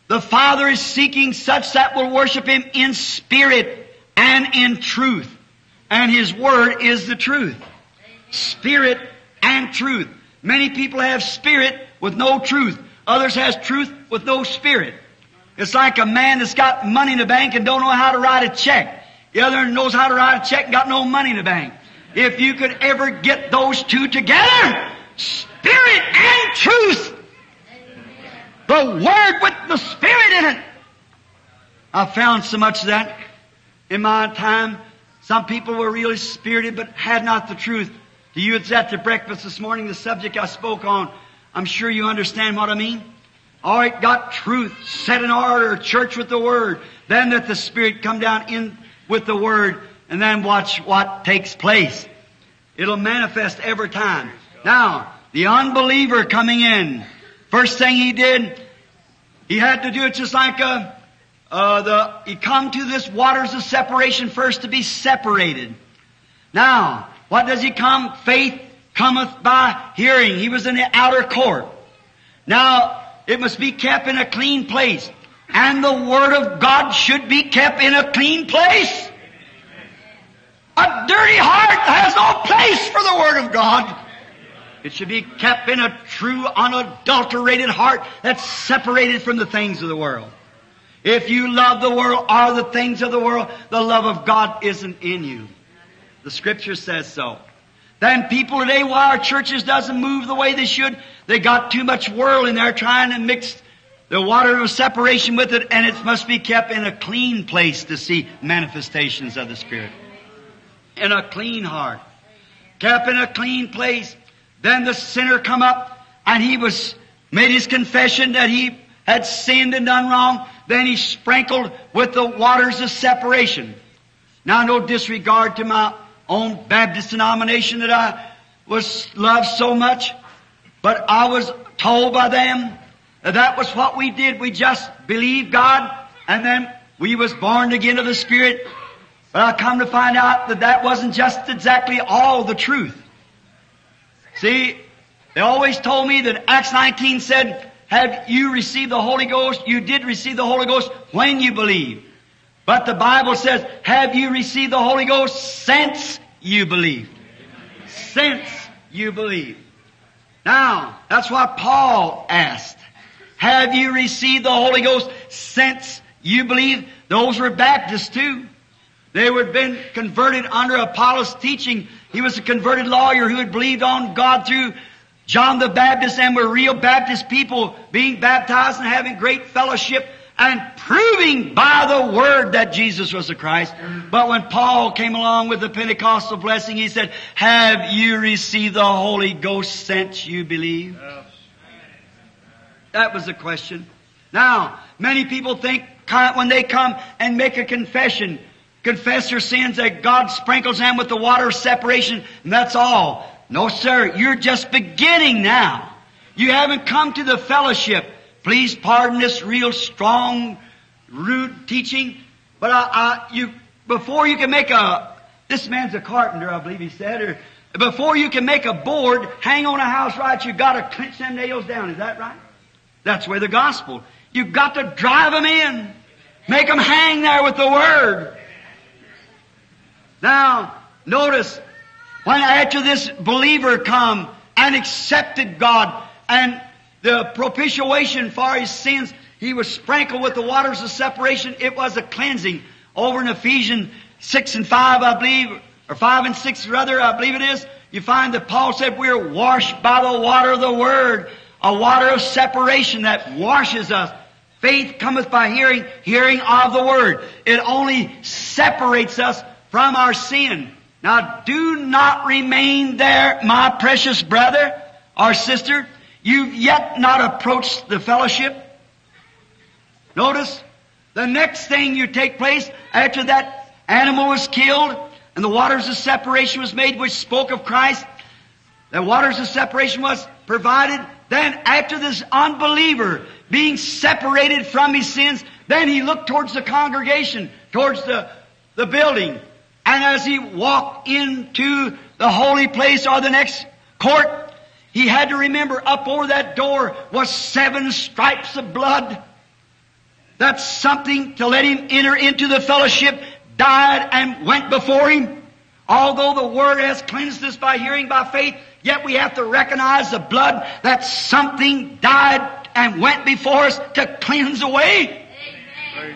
the Father is seeking such that will worship Him in spirit and in truth. And His Word is the truth. Spirit and truth. Many people have spirit with no truth. Others has truth with no spirit. It's like a man that's got money in the bank and don't know how to write a check. The other knows how to write a check and got no money in the bank. If you could ever get those two together, spirit and truth, the Word with the Spirit in it. I found so much of that in my time. Some people were really spirited but had not the truth. To you that's at the breakfast this morning, the subject I spoke on, I'm sure you understand what I mean. All right, got truth, set in order, church with the Word. Then let the Spirit come down in with the Word, and then watch what takes place. It'll manifest every time. Now, the unbeliever coming in, first thing he did, he had to do it just like a, uh, the, he come to this waters of separation first to be separated. Now, what does he come? Faith cometh by hearing. He was in the outer court. Now, it must be kept in a clean place. And the Word of God should be kept in a clean place. A dirty heart has no place for the Word of God. It should be kept in a true, unadulterated heart that's separated from the things of the world. If you love the world or the things of the world, the love of God isn't in you. The Scripture says so. Then people today, why our churches doesn't move the way they should, they got too much world in there trying to mix the water of separation with it, and it must be kept in a clean place to see manifestations of the Spirit. In a clean heart. Kept in a clean place. Then the sinner come up and he was made his confession that he had sinned and done wrong. Then he sprinkled with the waters of separation. Now, no disregard to my own Baptist denomination that I was loved so much, but I was told by them that that was what we did. We just believed God, and then we was born again of the Spirit. But I come to find out that that wasn't just exactly all the truth. See, they always told me that Acts nineteen said, have you received the Holy Ghost? You did receive the Holy Ghost when you believed. But the Bible says, have you received the Holy Ghost since you believed? Since you believed. Now, that's what Paul asked. Have you received the Holy Ghost since you believed? Those were Baptists too. They would have been converted under Apollos' teaching. He was a converted lawyer who had believed on God through John the Baptist, and were real Baptist people being baptized and having great fellowship and proving by the Word that Jesus was the Christ. But when Paul came along with the Pentecostal blessing, he said, have you received the Holy Ghost since you believed? That was the question. Now, many people think when they come and make a confession, confess your sins, that God sprinkles them with the water of separation, and that's all. No, sir, you're just beginning now. You haven't come to the fellowship. Please pardon this real strong, rude teaching, but I, I, you, before you can make a, this man's a carpenter, I believe he said, or before you can make a board hang on a house right, you've got to clench them nails down. Is that right? That's where the gospel. You've got to drive them in. Make them hang there with the Word. Now, notice, when after this believer come and accepted God and the propitiation for his sins, he was sprinkled with the waters of separation. It was a cleansing. Over in Ephesians six and five, I believe, or five and six rather, I believe it is, you find that Paul said we are washed by the water of the Word, a water of separation that washes us. Faith cometh by hearing, hearing of the Word. It only separates us from our sin. Now, do not remain there, my precious brother or sister. You've yet not approached the fellowship. Notice, the next thing you take place after that animal was killed and the waters of separation was made, which spoke of Christ, the waters of separation was provided. Then after this unbeliever being separated from his sins, then he looked towards the congregation, towards the, the building. And as he walked into the holy place or the next court, he had to remember up over that door was seven stripes of blood. That's something to let him enter into the fellowship, died and went before him. Although the Word has cleansed us by hearing by faith, yet we have to recognize the blood that something died and went before us to cleanse away. Amen.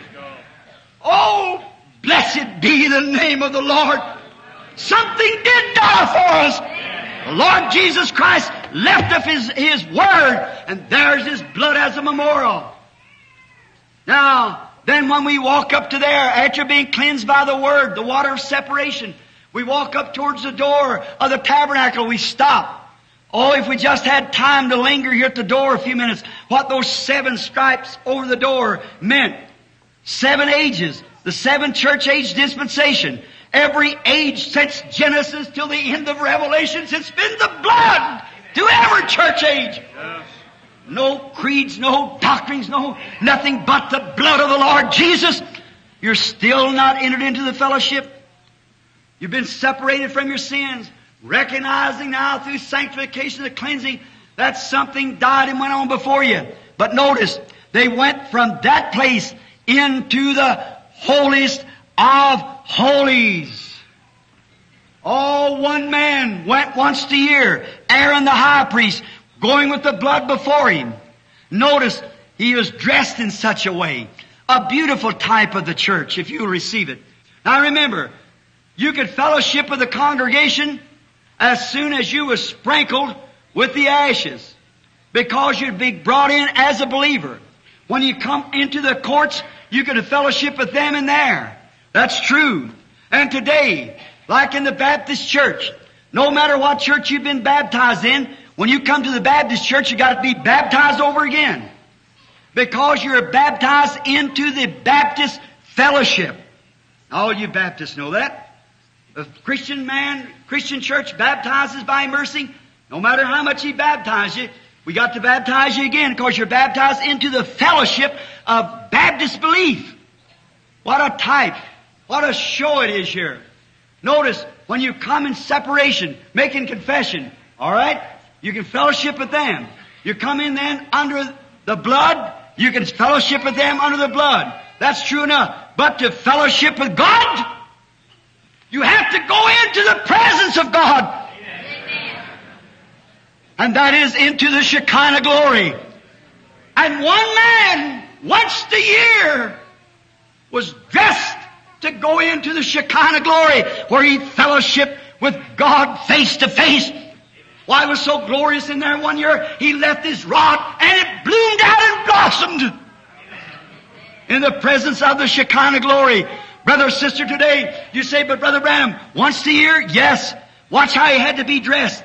Oh, blessed be the name of the Lord. Something did die for us. Amen. The Lord Jesus Christ left us his, his Word, and there's His blood as a memorial. Now, then when we walk up to there, after being cleansed by the Word, the water of separation, we walk up towards the door of the tabernacle. We stop. Oh, if we just had time to linger here at the door a few minutes, what those seven stripes over the door meant. Seven ages. The seven church age dispensation. Every age since Genesis till the end of Revelation, it's been the blood to every church age. No creeds, no doctrines, no nothing but the blood of the Lord Jesus. You're still not entered into the fellowship. You've been separated from your sins, recognizing now through sanctification and cleansing that something died and went on before you. But notice, they went from that place into the holiest of holies. All one man went once a year, Aaron the high priest, going with the blood before him. Notice, he was dressed in such a way, a beautiful type of the church, if you'll receive it. Now remember, you could fellowship with the congregation as soon as you were sprinkled with the ashes, because you'd be brought in as a believer. When you come into the courts, you could fellowship with them in there. That's true. And today, like in the Baptist church, no matter what church you've been baptized in, when you come to the Baptist church, you've got to be baptized over again, because you're baptized into the Baptist fellowship. All you Baptists know that. A Christian man, Christian church baptizes by mercy. No matter how much he baptizes you, we got to baptize you again, because you're baptized into the fellowship of Baptist belief. What a type. What a show it is here. Notice, when you come in separation, making confession, all right, you can fellowship with them. You come in then under the blood, you can fellowship with them under the blood. That's true enough. But to fellowship with God, you have to go into the presence of God. Amen. And that is into the Shekinah glory. And one man, once a year, was dressed to go into the Shekinah glory, where he fellowshiped with God face to face. Why, it was so glorious in there one year, he left his rod and it bloomed out and blossomed in the presence of the Shekinah glory. Brother or sister, today, you say, but Brother Branham, once a year? Yes. Watch how he had to be dressed.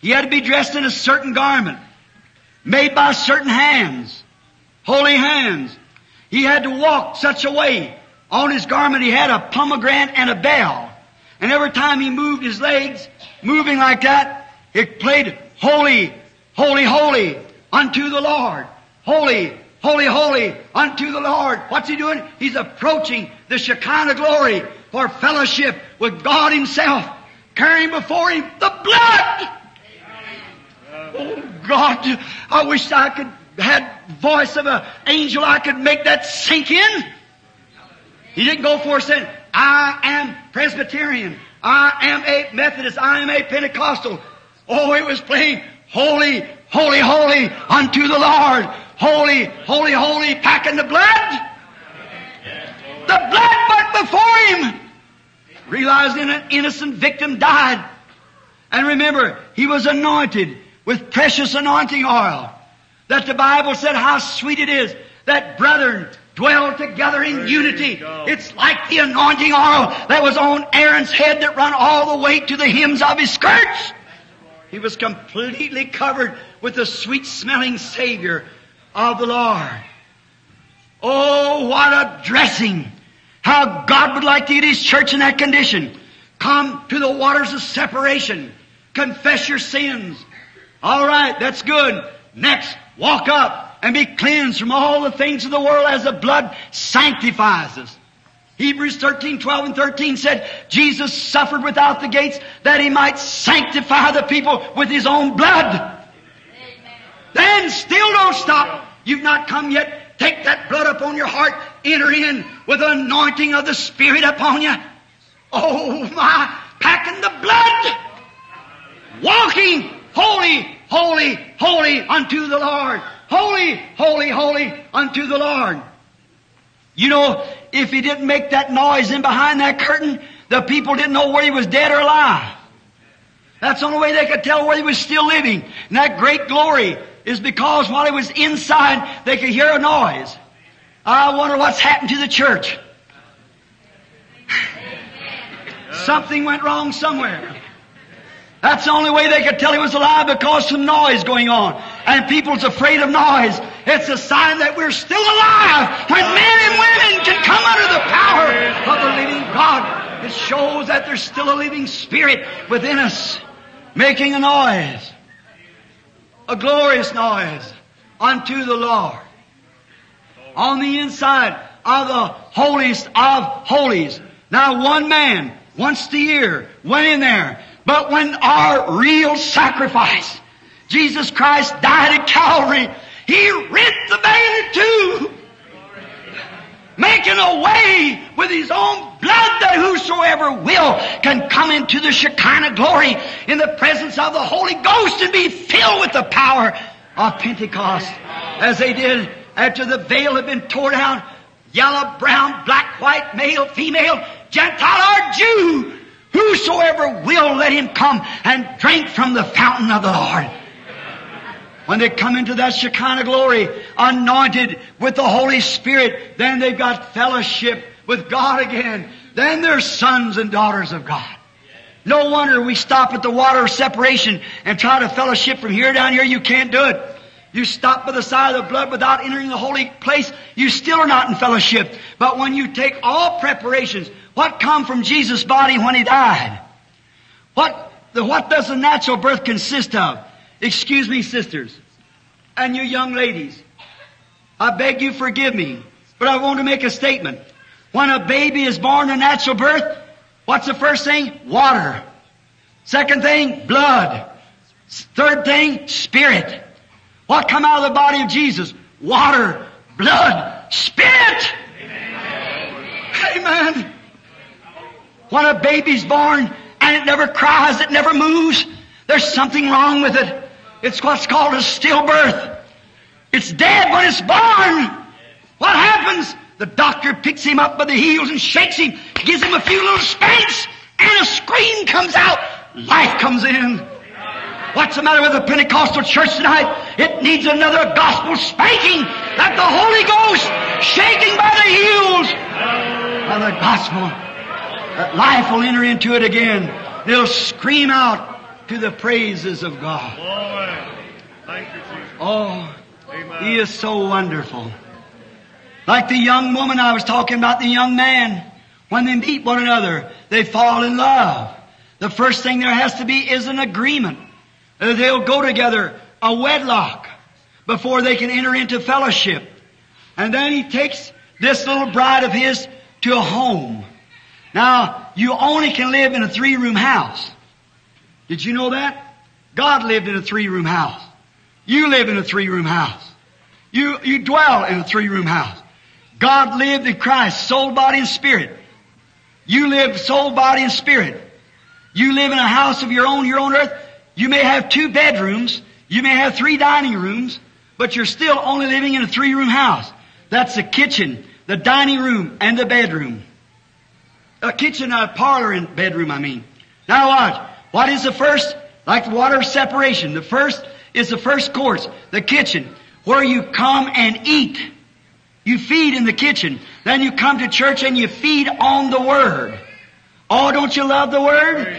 He had to be dressed in a certain garment, made by certain hands, holy hands. He had to walk such a way. On his garment he had a pomegranate and a bell. And every time he moved his legs, moving like that, it played holy, holy, holy unto the Lord. Holy, holy, holy unto the Lord. What's he doing? He's approaching the Shekinah glory for fellowship with God Himself, carrying before Him the blood. Oh God, I wish I could had voice of an angel. I could make that sink in. He didn't go for saying, "I am Presbyterian. I am a Methodist. I am a Pentecostal." Oh, it was playing holy, holy, holy unto the Lord. Holy, holy, holy, packing the blood. The blood went before him. Realizing an innocent victim died. And remember, he was anointed with precious anointing oil, that the Bible said how sweet it is that brethren dwell together in unity. It's like the anointing oil that was on Aaron's head that run all the way to the hems of his skirts. He was completely covered with the sweet-smelling Savior of the Lord. Oh, what a dressing. How God would like to get His church in that condition. Come to the waters of separation. Confess your sins. All right, that's good. Next, walk up and be cleansed from all the things of the world as the blood sanctifies us. Hebrews thirteen, twelve and thirteen said, Jesus suffered without the gates that He might sanctify the people with His own blood. Then still don't stop. You've not come yet. Take that blood upon your heart. Enter in with the anointing of the Spirit upon you. Oh, my. packing the blood, walking holy, holy, holy unto the Lord. Holy, holy, holy unto the Lord. You know, if he didn't make that noise in behind that curtain, the people didn't know whether he was dead or alive. That's the only way they could tell whether he was still living. And that great glory is because while he was inside, they could hear a noise. I wonder what's happened to the church. Something went wrong somewhere. That's the only way they could tell he was alive, because some noise going on. And people's afraid of noise. It's a sign that we're still alive. When men and women can come under the power of the living God, it shows that there's still a living spirit within us, making a noise, a glorious noise unto the Lord. On the inside of the holiest of holies. Now one man, once a year, went in there. But when our real sacrifice, Jesus Christ died at Calvary, he rent the veil in two, making a way with his own blood that whosoever will can come into the Shekinah glory in the presence of the Holy Ghost and be filled with the power of Pentecost. As they did after the veil had been torn down, yellow, brown, black, white, male, female, Gentile or Jew, whosoever will, let him come and drink from the fountain of the Lord. When they come into that Shekinah glory, anointed with the Holy Spirit, then they've got fellowship with God again. Then they're sons and daughters of God. No wonder we stop at the water of separation and try to fellowship from here down here. You can't do it. You stop by the side of the blood without entering the holy place. You still are not in fellowship. But when you take all preparations, what come from Jesus' body when he died? What, the, what does the natural birth consist of? Excuse me, sisters, and you young ladies. I beg you forgive me, but I want to make a statement. When a baby is born to natural birth, what's the first thing? Water. Second thing, blood. Third thing, spirit. What come out of the body of Jesus? Water, blood, spirit. Amen. Amen. When a baby's born and it never cries, it never moves, there's something wrong with it. It's what's called a stillbirth. It's dead when it's born. What happens? The doctor picks him up by the heels and shakes him, gives him a few little spanks, and a scream comes out. Life comes in. What's the matter with the Pentecostal church tonight? It needs another gospel spanking, that the Holy Ghost, shaking by the heels by the gospel, that life will enter into it again. They'll scream out to the praises of God. Thank you, Jesus. Oh, amen. He is so wonderful. Like the young woman I was talking about, the young man, when they meet one another, they fall in love. The first thing there has to be is an agreement. Uh, they'll go together, a wedlock, before they can enter into fellowship. And then he takes this little bride of his to a home. Now, you only can live in a three-room house. Did you know that? God lived in a three-room house. You live in a three-room house. You, you dwell in a three-room house. God lived in Christ, soul, body, and spirit. You live soul, body, and spirit. You live in a house of your own, your own earth. You may have two bedrooms. You may have three dining rooms. But you're still only living in a three-room house. That's the kitchen, the dining room, and the bedroom. A kitchen, a parlor, and bedroom, I mean. Now watch. What is the first? Like the water of separation. The first is the first course, the kitchen, where you come and eat. You feed in the kitchen. Then you come to church and you feed on the Word. Oh, don't you love the Word?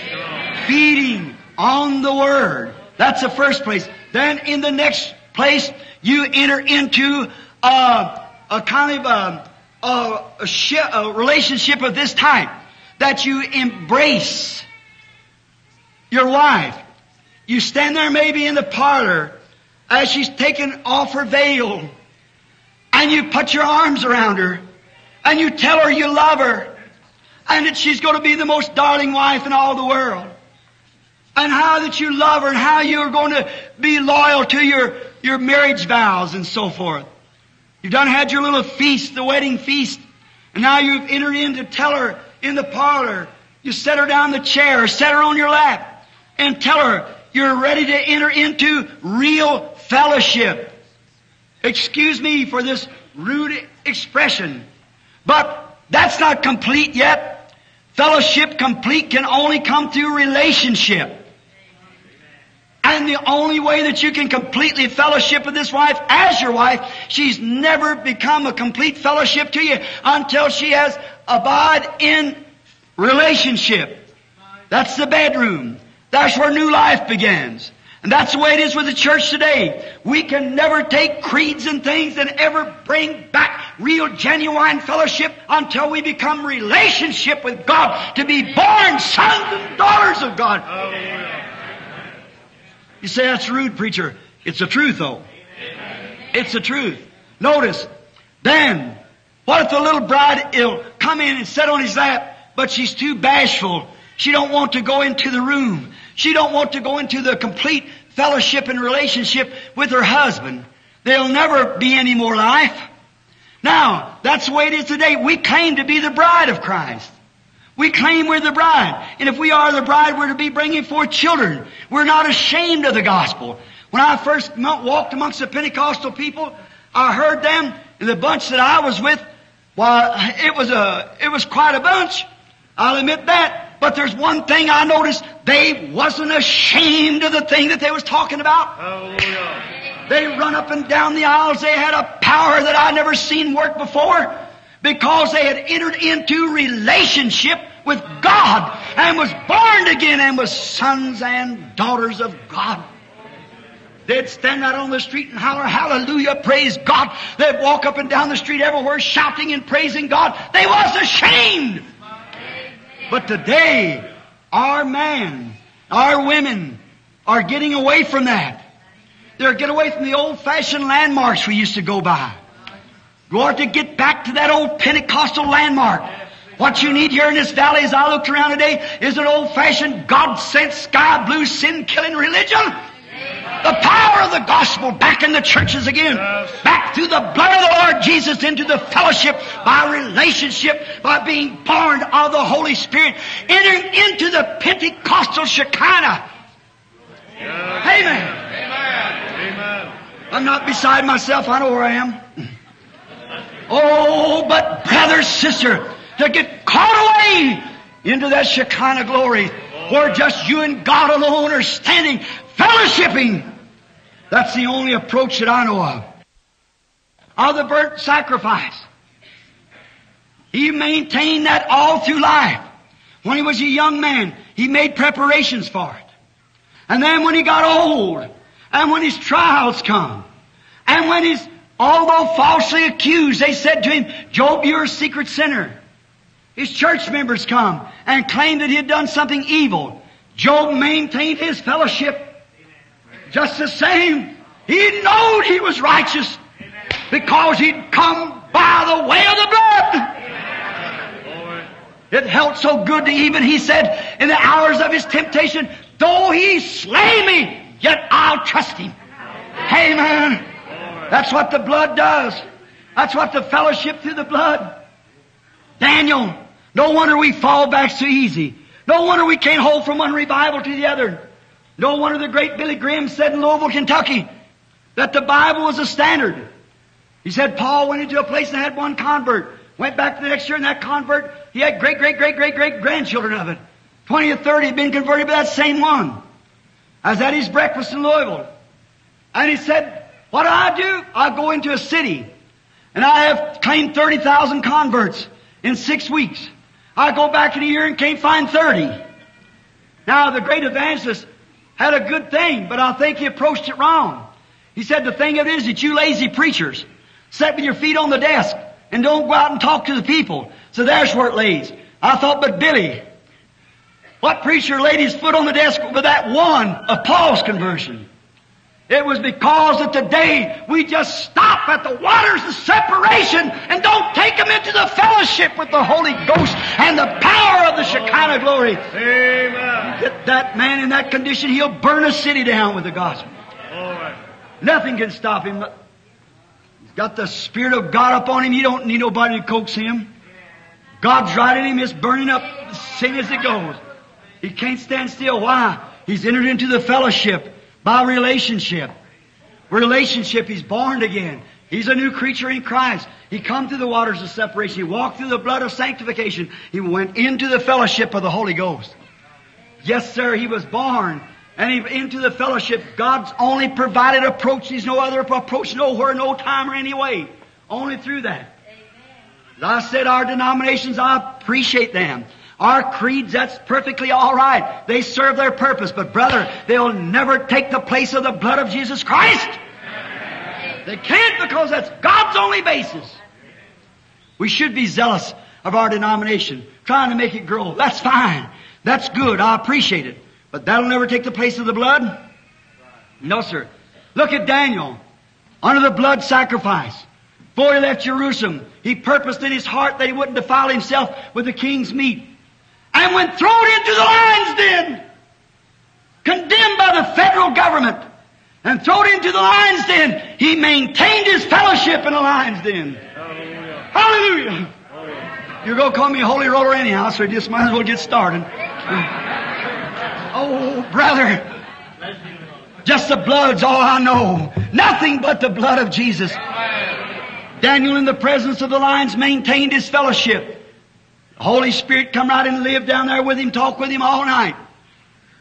Feeding on the Word. That's the first place. Then in the next place, you enter into a, a kind of a, a, a, shi a relationship of this type, that you embrace your wife. You stand there maybe in the parlor as she's taking off her veil, and you put your arms around her, and you tell her you love her, and that she's going to be the most darling wife in all the world. And how that you love her, and how you're going to be loyal to your, your marriage vows and so forth. You've done had your little feast, the wedding feast. And now you've entered in to tell her in the parlor You set her down in the chair or set her on your lap and tell her you're ready to enter into real fellowship. Excuse me for this rude expression, but that's not complete yet. Fellowship complete can only come through relationship. And the only way that you can completely fellowship with this wife as your wife, she's never become a complete fellowship to you until she has abide in relationship. That's the bedroom. That's where new life begins. And that's the way it is with the church today. We can never take creeds and things that ever bring back real, genuine fellowship until we become relationship with God, to be born sons and daughters of God. Amen. You say, that's rude, preacher. It's the truth, though. Amen. It's the truth. Notice, then, what if the little bride will come in and sit on his lap, but she's too bashful. She don't want to go into the room. She don't want to go into the complete fellowship and relationship with her husband. There'll never be any more life. Now, that's the way it is today. We claim to be the bride of Christ. We claim we're the bride. And if we are the bride, we're to be bringing forth children. We're not ashamed of the gospel. When I first walked amongst the Pentecostal people, I heard them, and the bunch that I was with, well, it was a, it was quite a bunch. I'll admit that. But there's one thing I noticed. They wasn't ashamed of the thing that they was talking about. Hallelujah. They run up and down the aisles. They had a power that I'd never seen work before, because they had entered into relationship with God and was born again and was sons and daughters of God. They'd stand out on the street and holler, hallelujah, praise God. They'd walk up and down the street everywhere shouting and praising God. They was ashamed. But today, our man, our women are getting away from that. They're getting away from the old-fashioned landmarks we used to go by. We ought to get back to that old Pentecostal landmark. What you need here in this valley, as I looked around today, is an old-fashioned, God-sent, sky-blue, sin-killing religion. The power of the gospel back in the churches again. Back through the blood of the Lord Jesus into the fellowship, by relationship, by being born of the Holy Spirit. Entering into the Pentecostal Shekinah. Amen. Amen. I'm not beside myself. I know where I am. Oh, but brother, sister, to get caught away into that Shekinah glory where just you and God alone are standing, fellowshipping. That's the only approach that I know of. Of the burnt sacrifice. He maintained that all through life. When he was a young man, he made preparations for it. And then when he got old, and when his trials come, and when his although falsely accused, they said to him, Job, you're a secret sinner. His church members come and claim that he had done something evil. Job maintained his fellowship just the same. He knew he was righteous because he'd come by the way of the blood. It felt so good to even, he said, in the hours of his temptation, though he slay me, yet I'll trust him. Amen. That's what the blood does. That's what the fellowship through the blood. Daniel, no wonder we fall back so easy. No wonder we can't hold from one revival to the other. No wonder the great Billy Graham said in Louisville, Kentucky, that the Bible was a standard. He said Paul went into a place and had one convert. Went back the next year, and that convert, he had great, great, great, great, great grandchildren of it. Twenty or thirty had been converted by that same one. I was at his breakfast in Louisville. And he said, what do I do? I go into a city, and I have claimed thirty thousand converts in six weeks. I go back in a year and can't find thirty. Now, the great evangelist had a good thing, but I think he approached it wrong. He said, the thing of it is that you lazy preachers sit with your feet on the desk and don't go out and talk to the people. So there's where it lays. I thought, but Billy, what preacher laid his foot on the desk with that one of Paul's conversion? It was because that today we just stop at the waters of separation and don't take them into the fellowship with the Holy Ghost and the power of the Shekinah glory. Amen. Get that man in that condition, he'll burn a city down with the gospel. Amen. Nothing can stop him. He's got the Spirit of God upon him. You don't need nobody to coax him. God's right in him. It's burning up sing as it goes. He can't stand still. Why? He's entered into the fellowship by relationship. Relationship, he's born again. He's a new creature in Christ. He come through the waters of separation. He walked through the blood of sanctification. He went into the fellowship of the Holy Ghost. Yes, sir, he was born. And he, into the fellowship, God's only provided approach. There's no other approach nowhere, no time or any way. Only through that. As I said, our denominations, I appreciate them. Our creeds, that's perfectly all right. They serve their purpose. But, brother, they'll never take the place of the blood of Jesus Christ. They can't, because that's God's only basis. We should be zealous of our denomination, trying to make it grow. That's fine. That's good. I appreciate it. But that'll never take the place of the blood? No, sir. Look at Daniel. Under the blood sacrifice. Before he left Jerusalem, he purposed in his heart that he wouldn't defile himself with the king's meat. And when thrown into the lion's den, condemned by the federal government, and thrown into the lion's den, he maintained his fellowship in the lion's den. Hallelujah. Hallelujah. Hallelujah. You're going to call me a holy roller anyhow, so you just might as well get started. Oh, brother. Just the blood's all I know. Nothing but the blood of Jesus. Daniel, in the presence of the lions, maintained his fellowship. The Holy Spirit come right and lived down there with him, talked with him all night.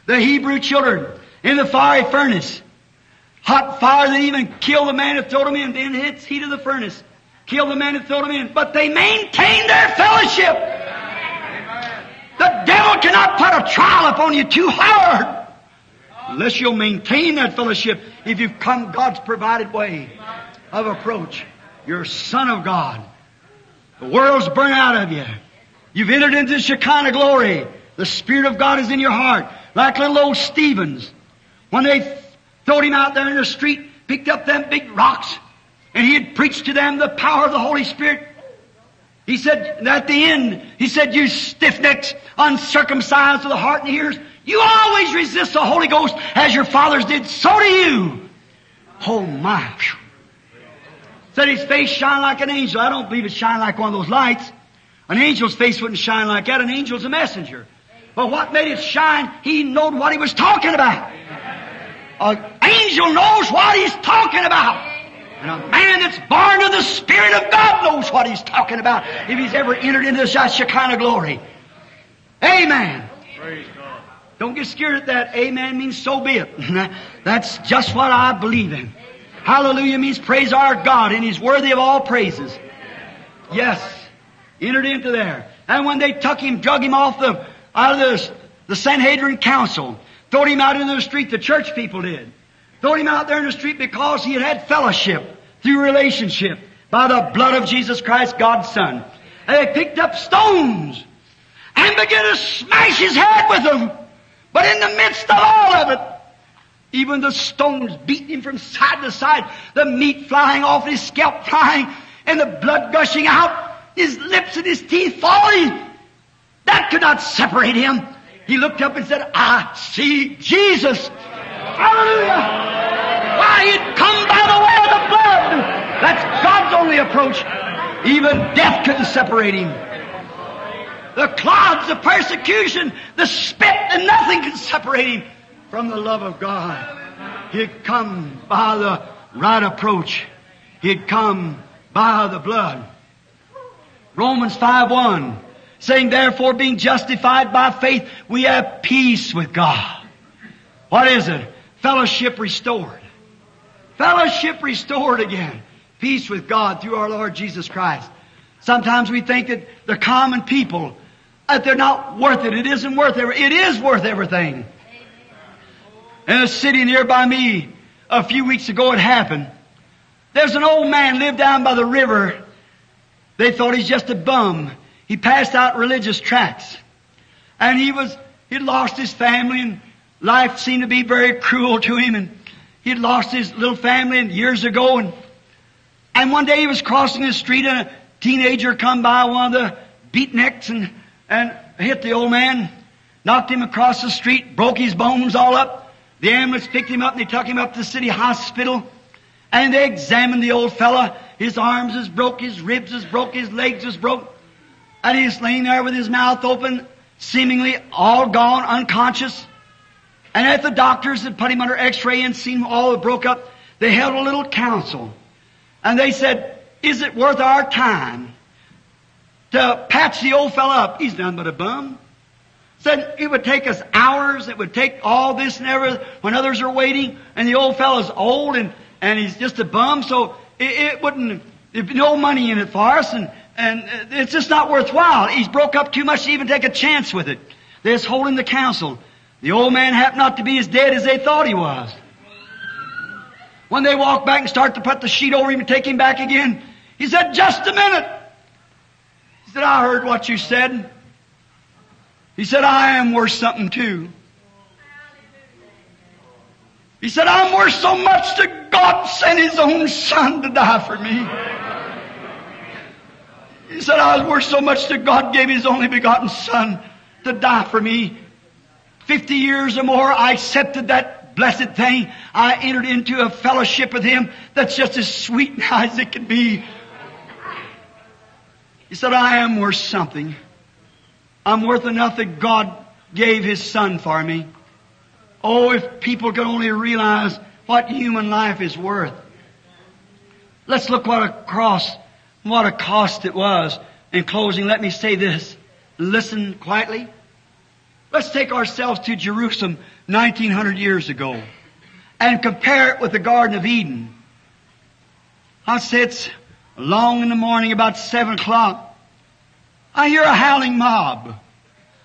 The Hebrew children in the fiery furnace. Hot fire that even killed the man that threw him in. Then hits heat of the furnace. Killed the man that threw him in. But they maintained their fellowship. Amen. The devil cannot put a trial upon you too hard unless you'll maintain that fellowship if you've come God's provided way of approach. You're a son of God. The world's burnt out of you. You've entered into the Shekinah glory. The Spirit of God is in your heart. Like little old Stevens. When they thrown him out there in the street, picked up them big rocks, and he had preached to them the power of the Holy Spirit. He said, at the end, he said, you stiff-necks, uncircumcised of the heart and ears, you always resist the Holy Ghost as your fathers did, so do you. Oh, my. Said his face shine like an angel. I don't believe it shine like one of those lights. An angel's face wouldn't shine like that. An angel's a messenger. But what made it shine, he knowed what he was talking about. An angel knows what he's talking about. And a man that's born of the Spirit of God knows what he's talking about if he's ever entered into the Shekinah glory. Amen. Praise God. Don't get scared at that. Amen means so be it. That's just what I believe in. Hallelujah means praise our God, and He's worthy of all praises. Yes. Entered into there. And when they took him, drug him off the out of the, the Sanhedrin council, thrown him out into the street, the church people did. Thrown him out there in the street because he had had fellowship through relationship by the blood of Jesus Christ, God's Son. And they picked up stones and began to smash his head with them. But in the midst of all of it, even the stones beat him from side to side, the meat flying off, his scalp flying, and the blood gushing out, his lips and his teeth falling. That could not separate him. He looked up and said, I see Jesus. Hallelujah. Why, he'd come by the way of the blood. That's God's only approach. Even death couldn't separate him. The clouds, the persecution, the spit, and nothing could separate him from the love of God. He'd come by the right approach. He'd come by the blood. Romans five one. Saying, therefore, being justified by faith, we have peace with God. What is it? Fellowship restored. Fellowship restored again. Peace with God through our Lord Jesus Christ. Sometimes we think that the common people, that they're not worth it. It isn't worth it. It is worth everything. In a city nearby me, a few weeks ago it happened. There's an old man lived down by the river. They thought he's just a bum. He passed out religious tracts. And he was, he'd lost his family, and life seemed to be very cruel to him, and he'd lost his little family years ago. And, and one day he was crossing the street, and a teenager come by, one of the beatniks, and, and hit the old man, knocked him across the street, broke his bones all up. The ambulance picked him up, and they took him up to the city hospital. And they examined the old fella. His arms was broke, his ribs was broke, his legs was broke. And he's laying there with his mouth open, seemingly all gone, unconscious. And after the doctors had put him under x-ray and seen him all broke up, they held a little council. And they said, is it worth our time to patch the old fellow up? He's nothing but a bum. Said it would take us hours, it would take all this and everything when others are waiting, and the old fellow's old and, and he's just a bum, so it, it wouldn't, there'd be no money in it for us, and, and it's just not worthwhile. He's broke up too much to even take a chance with it. They're just holding the council. The old man happened not to be as dead as they thought he was. When they walked back and started to put the sheet over him and take him back again, he said, just a minute. He said, I heard what you said. He said, I am worth something too. He said, I'm worth so much that God sent His own Son to die for me. He said, I was worth so much that God gave His only begotten Son to die for me. Fifty years or more, I accepted that blessed thing. I entered into a fellowship with Him that's just as sweet now as it can be. He said, I am worth something. I'm worth enough that God gave His Son for me. Oh, if people could only realize what human life is worth. Let's look what a cross, what a cost it was. In closing, let me say this. Listen quietly. Let's take ourselves to Jerusalem nineteen hundred years ago and compare it with the Garden of Eden. I sits long in the morning, about seven o'clock. I hear a howling mob.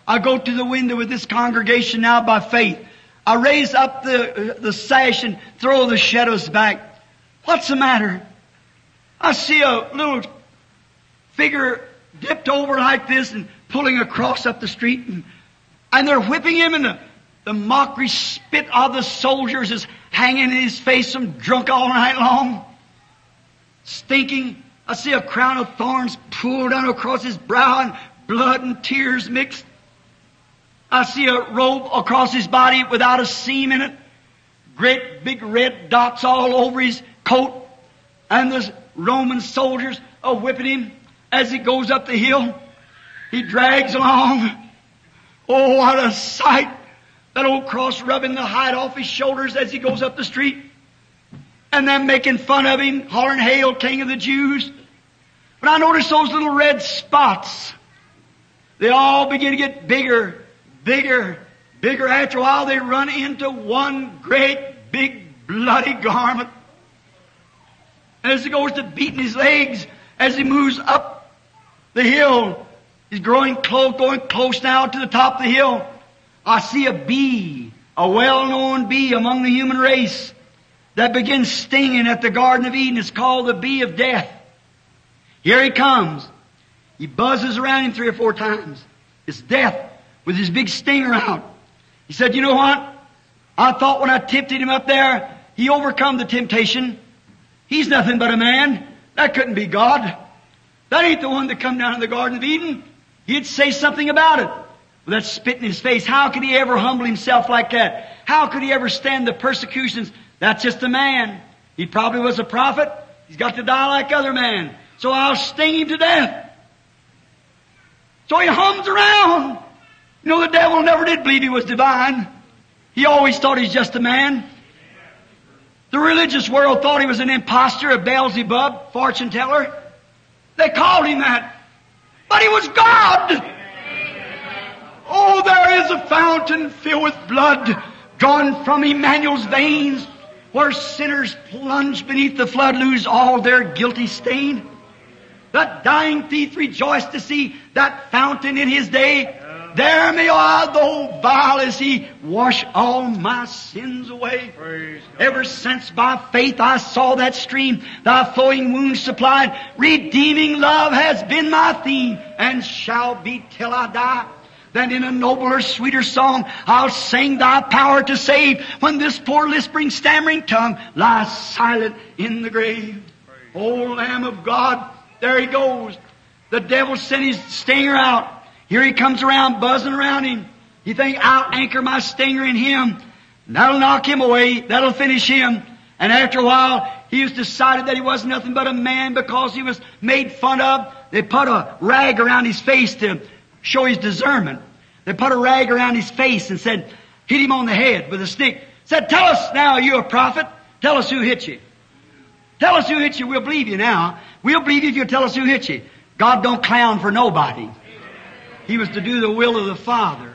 I go to the window with this congregation now by faith. I raise up the, the sash and throw the shadows back. What's the matter? I see a little figure dipped over like this and pulling a cross up the street. And, and they're whipping him, and the, the mockery spit of the soldiers is hanging in his face, some drunk all night long, stinking. I see a crown of thorns pulled down across his brow and blood and tears mixed. I see a robe across his body without a seam in it. Great big red dots all over his coat. And the Roman soldiers are whipping him as he goes up the hill. He drags along. Oh, what a sight. That old cross rubbing the hide off his shoulders as he goes up the street. And them making fun of him, hollering, Hail, King of the Jews. But I noticed those little red spots. They all begin to get bigger, bigger, bigger. After a while, they run into one great, big, bloody garment. And as he goes to beating his legs, as he moves up the hill, he's growing close, going close now to the top of the hill. I see a bee, a well-known bee among the human race, that begins stinging at the Garden of Eden. It's called the bee of death. Here he comes. He buzzes around him three or four times. It's death with his big stinger out. He said, you know what? I thought when I tempted him up there, he overcome the temptation. He's nothing but a man. That couldn't be God. That ain't the one that come down in the Garden of Eden. He'd say something about it. Well, that spit in his face. How could he ever humble himself like that? How could he ever stand the persecutions? That's just a man. He probably was a prophet. He's got to die like other man. So I'll sting him to death. So he hums around. You know, the devil never did believe he was divine. He always thought he's just a man. The religious world thought he was an imposter, a Beelzebub, fortune teller. They called him that. But he was God. Oh, there is a fountain filled with blood drawn from Emmanuel's veins, where sinners plunged beneath the flood lose all their guilty stain. That dying thief rejoiced to see that fountain in his day. There may I, though vile as he, wash all my sins away. Ever since by faith I saw that stream, thy flowing wounds supplied, redeeming love has been my theme, and shall be till I die. Then in a nobler, sweeter song, I'll sing thy power to save when this poor lisping, stammering tongue lies silent in the grave. O Lamb of God, there he goes. The devil sent his stinger out. Here he comes around, buzzing around him. You think, I'll anchor my stinger in him. That'll knock him away. That'll finish him. And after a while, he was decided that he was nothing but a man because he was made fun of. They put a rag around his face to show his discernment. They put a rag around his face and said, hit him on the head with a stick. Said, tell us now, you're a prophet. Tell us who hit you. Tell us who hit you. We'll believe you now. We'll believe you if you'll tell us who hit you. God don't clown for nobody. He was to do the will of the Father.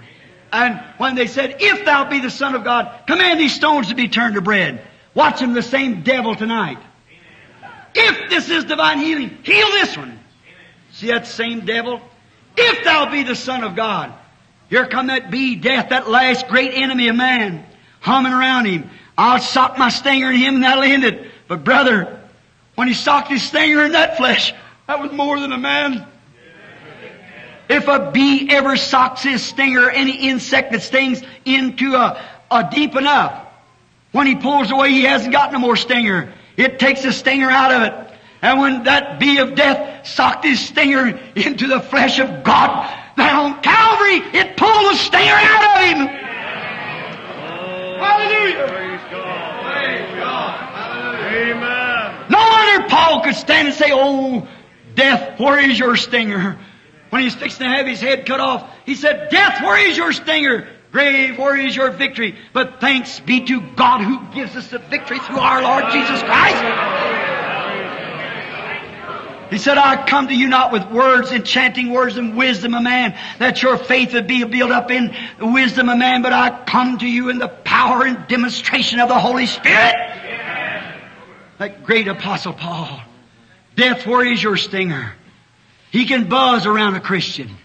And when they said, if thou be the Son of God, command these stones to be turned to bread. Watch him, the same devil tonight. If this is divine healing, heal this one. See that same devil? If thou be the Son of God. Here come that bee, death, that last great enemy of man, humming around him. I'll sock my stinger in him and that'll end it. But brother, when he socked his stinger in that flesh, that was more than a man. If a bee ever socks his stinger, any insect that stings, into a, a deep enough, when he pulls away, he hasn't got no more stinger. It takes the stinger out of it. And when that bee of death socked his stinger into the flesh of God, down Calvary, it pulled the stinger out of him. Oh, hallelujah. Praise God. Praise God. Hallelujah. Amen. No wonder Paul could stand and say, oh, death, where is your stinger? When he's fixing to have his head cut off, he said, death, where is your stinger? Grave, where is your victory? But thanks be to God who gives us the victory through our Lord Jesus Christ. He said, I come to you not with words, enchanting words and wisdom of man, that your faith would be built up in the wisdom of man, but I come to you in the power and demonstration of the Holy Spirit. That great apostle Paul. Death, where is your stinger? He can buzz around a Christian.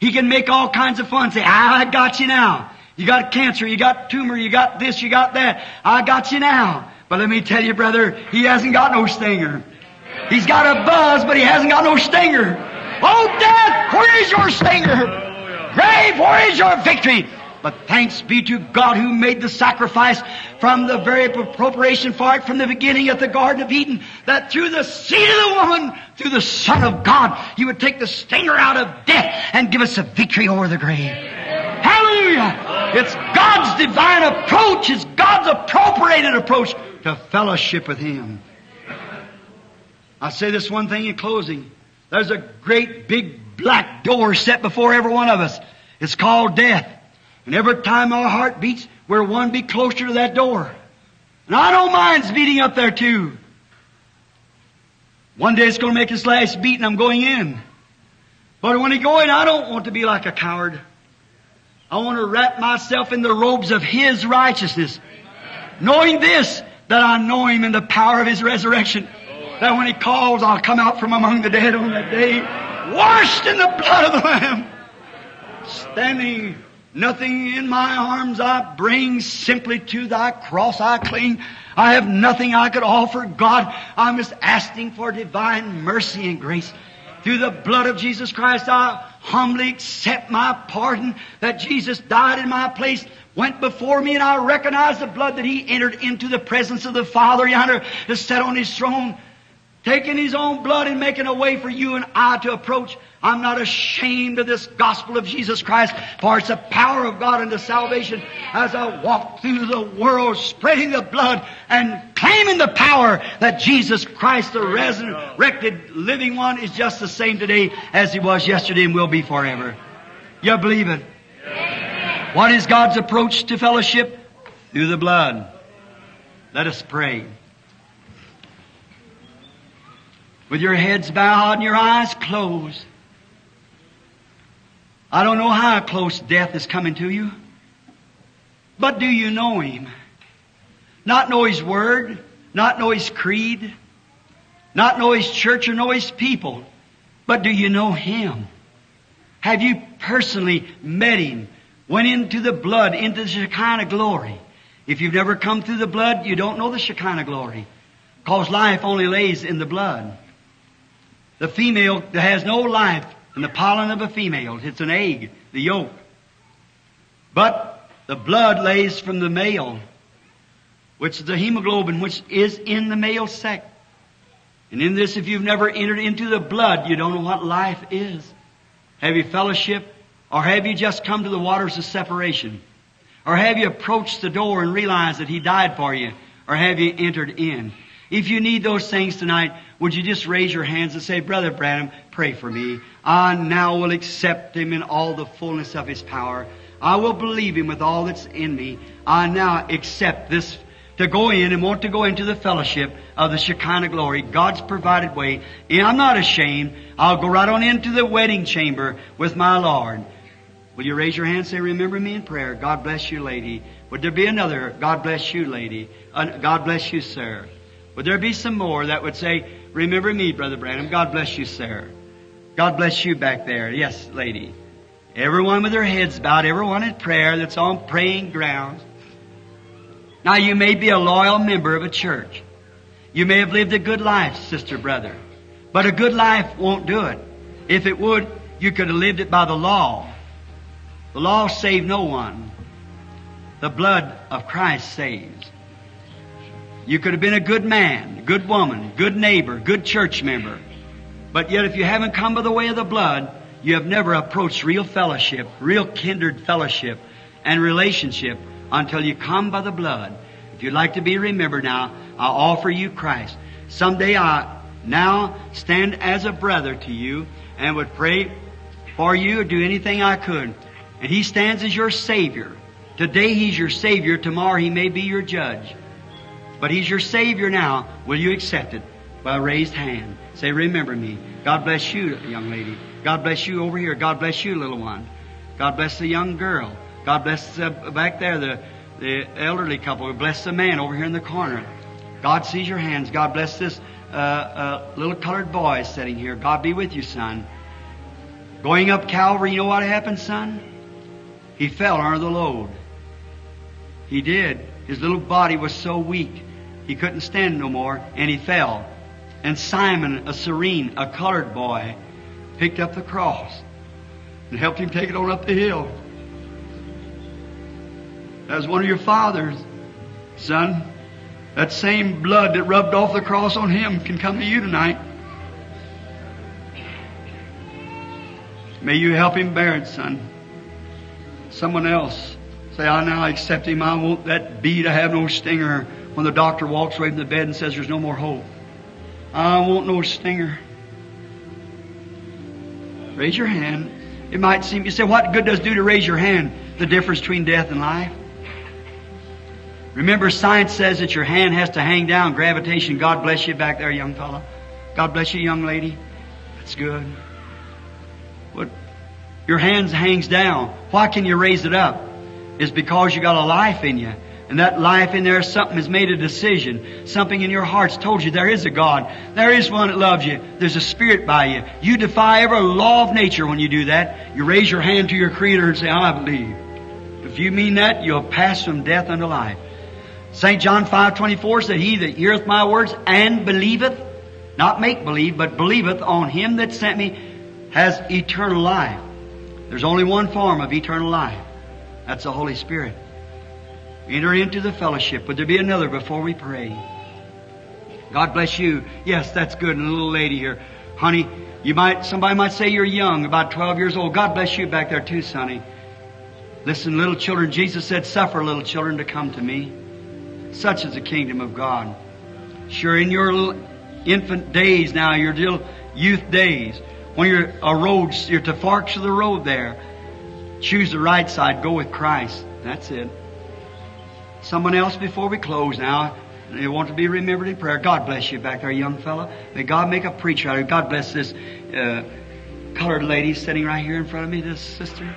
He can make all kinds of fun. Say, I got you now. You got cancer, you got tumor, you got this, you got that. I got you now. But let me tell you, brother, he hasn't got no stinger. He's got a buzz, but he hasn't got no stinger. Oh, death, where is your stinger? Grave, where is your victory? But thanks be to God who made the sacrifice from the very appropriation for it from the beginning at the Garden of Eden, that through the seed of the woman, through the Son of God, He would take the stinger out of death and give us a victory over the grave. Amen. Hallelujah! It's God's divine approach. It's God's appropriated approach to fellowship with Him. I say this one thing in closing. There's a great big black door set before every one of us. It's called death. And every time our heart beats, we're one beat closer to that door. And I don't mind beating up there too. One day it's going to make its last beat and I'm going in. But when I go in, I don't want to be like a coward. I want to wrap myself in the robes of His righteousness. Knowing this, that I know Him in the power of His resurrection. That when He calls, I'll come out from among the dead on that day, washed in the blood of the Lamb. Standing... Nothing in my arms I bring, simply to Thy cross I cling. I have nothing I could offer God. I'm just asking for divine mercy and grace. Through the blood of Jesus Christ, I humbly accept my pardon that Jesus died in my place, went before me, and I recognize the blood that He entered into the presence of the Father yonder to sit on His throne, taking His own blood and making a way for you and I to approach. I'm not ashamed of this gospel of Jesus Christ, for it's the power of God unto salvation as I walk through the world spreading the blood and claiming the power that Jesus Christ, the resurrected living one, is just the same today as He was yesterday and will be forever. You believe it? Yes. What is God's approach to fellowship? Through the blood. Let us pray. With your heads bowed and your eyes closed. I don't know how close death is coming to you, but do you know Him? Not know His Word, not know His creed, not know His church or know His people, but do you know Him? Have you personally met Him, went into the blood, into the Shekinah glory? If you've never come through the blood, you don't know the Shekinah glory, because life only lays in the blood. The female that has no life, and the pollen of a female, it's an egg, the yolk. But the blood lays from the male, which is the hemoglobin, which is in the male sac. And in this, if you've never entered into the blood, you don't know what life is. Have you fellowship, or have you just come to the waters of separation? Or have you approached the door and realized that He died for you? Or have you entered in? If you need those things tonight, would you just raise your hands and say, Brother Branham, pray for me, I now will accept Him in all the fullness of His power. I will believe Him with all that's in me. I now accept this to go in and want to go into the fellowship of the Shekinah glory, God's provided way. And I'm not ashamed. I'll go right on into the wedding chamber with my Lord. Will you raise your hand and say, remember me in prayer? God bless you, lady. Would there be another? God bless you, lady. Uh, God bless you, sir. Would there be some more that would say, remember me, Brother Branham? God bless you, sir. God bless you back there. Yes, lady. Everyone with their heads bowed, everyone in prayer that's on praying grounds. Now, you may be a loyal member of a church. You may have lived a good life, sister, brother. But a good life won't do it. If it would, you could have lived it by the law. The law saved no one. The blood of Christ saves. You could have been a good man, good woman, good neighbor, good church member. But yet if you haven't come by the way of the blood, you have never approached real fellowship, real kindred fellowship and relationship until you come by the blood. If you'd like to be remembered now, I offer you Christ. Someday I now stand as a brother to you and would pray for you or do anything I could. And He stands as your Savior. Today He's your Savior. Tomorrow He may be your judge. But He's your Savior now. Will you accept it? By a raised hand. Say, remember me. God bless you, young lady. God bless you over here. God bless you, little one. God bless the young girl. God bless the, back there, the, the elderly couple. Bless the man over here in the corner. God sees your hands. God bless this uh, uh, little colored boy sitting here. God be with you, son. Going up Calvary, you know what happened, son? He fell under the load. He did. His little body was so weak, he couldn't stand no more, and he fell. And Simon, a Cyrene, a colored boy, picked up the cross and helped him take it on up the hill. That was one of your fathers, son. That same blood that rubbed off the cross on him can come to you tonight. May you help him bear it, son. Someone else, say, I now accept Him. I want that bee to have no stinger when the doctor walks away from the bed and says there's no more hope. I want no stinger. Raise your hand. It might seem, you say, what good does it do to raise your hand? The difference between death and life. Remember, science says that your hand has to hang down. Gravitation. God bless you back there, young fella. God bless you, young lady. That's good. What? Your hand hangs down. Why can you raise it up? It's because you got a life in you. And that life in there, something has made a decision. Something in your heart's told you there is a God. There is one that loves you. There's a spirit by you. You defy every law of nature when you do that. You raise your hand to your Creator and say, I believe. If you mean that, you'll pass from death unto life. Saint John five twenty-four said, He that heareth my words and believeth, not make believe, but believeth on Him that sent me, has eternal life. There's only one form of eternal life. That's the Holy Spirit. Enter into the fellowship. Would there be another before we pray? God bless you. Yes, that's good. And a little lady here. Honey, you might, somebody might say you're young, about twelve years old. God bless you back there too, sonny. Listen, little children, Jesus said, suffer little children to come to me. Such is the kingdom of God. Sure, in your little infant days now, your little youth days, when you're a road, you're to forks of the road there, choose the right side, go with Christ. That's it. Someone else before we close now. They want to be remembered in prayer. God bless you back there, young fella. May God make a preacher out of you. God bless this uh, colored lady sitting right here in front of me, this sister.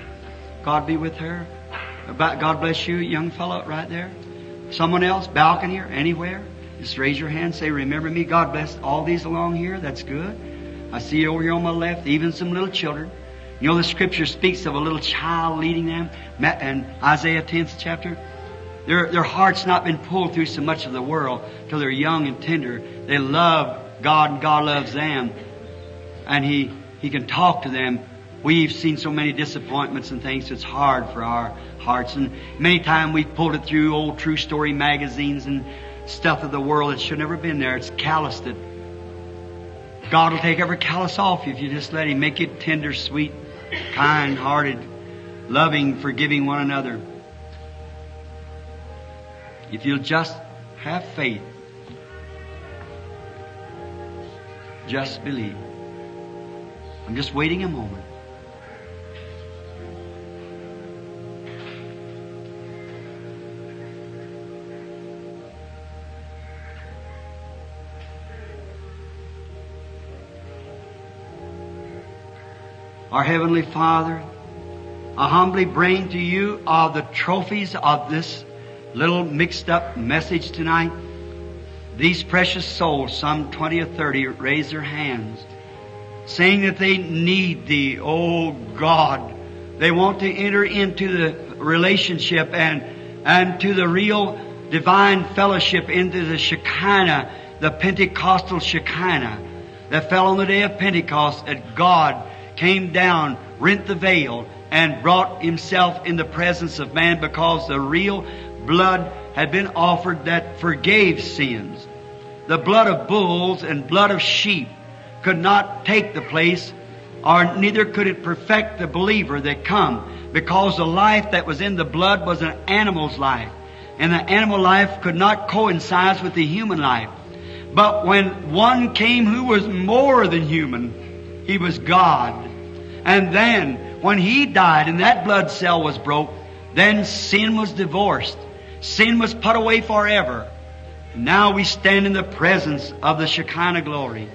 God be with her. God bless you, young fella, right there. Someone else, balcony or anywhere. Just raise your hand, say, remember me. God bless all these along here. That's good. I see you over here on my left, even some little children. You know, the Scripture speaks of a little child leading them. And Isaiah tenth chapter. Their, their heart's not been pulled through so much of the world till they're young and tender. They love God and God loves them. And He, He can talk to them. We've seen so many disappointments and things, so it's hard for our hearts. And many times we've pulled it through old true story magazines and stuff of the world that should never have been there. It's calloused it. God will take every callous off you if you just let Him. Make it tender, sweet, kind-hearted, loving, forgiving one another. If you'll just have faith, just believe. I'm just waiting a moment. Our Heavenly Father, I humbly bring to you all the trophies of this little mixed up message tonight. These precious souls, some twenty or thirty, raise their hands, saying that they need Thee, oh God. They want to enter into the relationship and, and to the real divine fellowship, into the Shekinah, the Pentecostal Shekinah, that fell on the day of Pentecost, that God came down, rent the veil, and brought Himself in the presence of man, because the real blood had been offered that forgave sins. The blood of bulls and blood of sheep could not take the place, or neither could it perfect the believer that come, because the life that was in the blood was an animal's life, and the animal life could not coincide with the human life. But when one came who was more than human, He was God. And then when He died and that blood cell was broke, then sin was divorced. Sin was put away forever. Now we stand in the presence of the Shekinah glory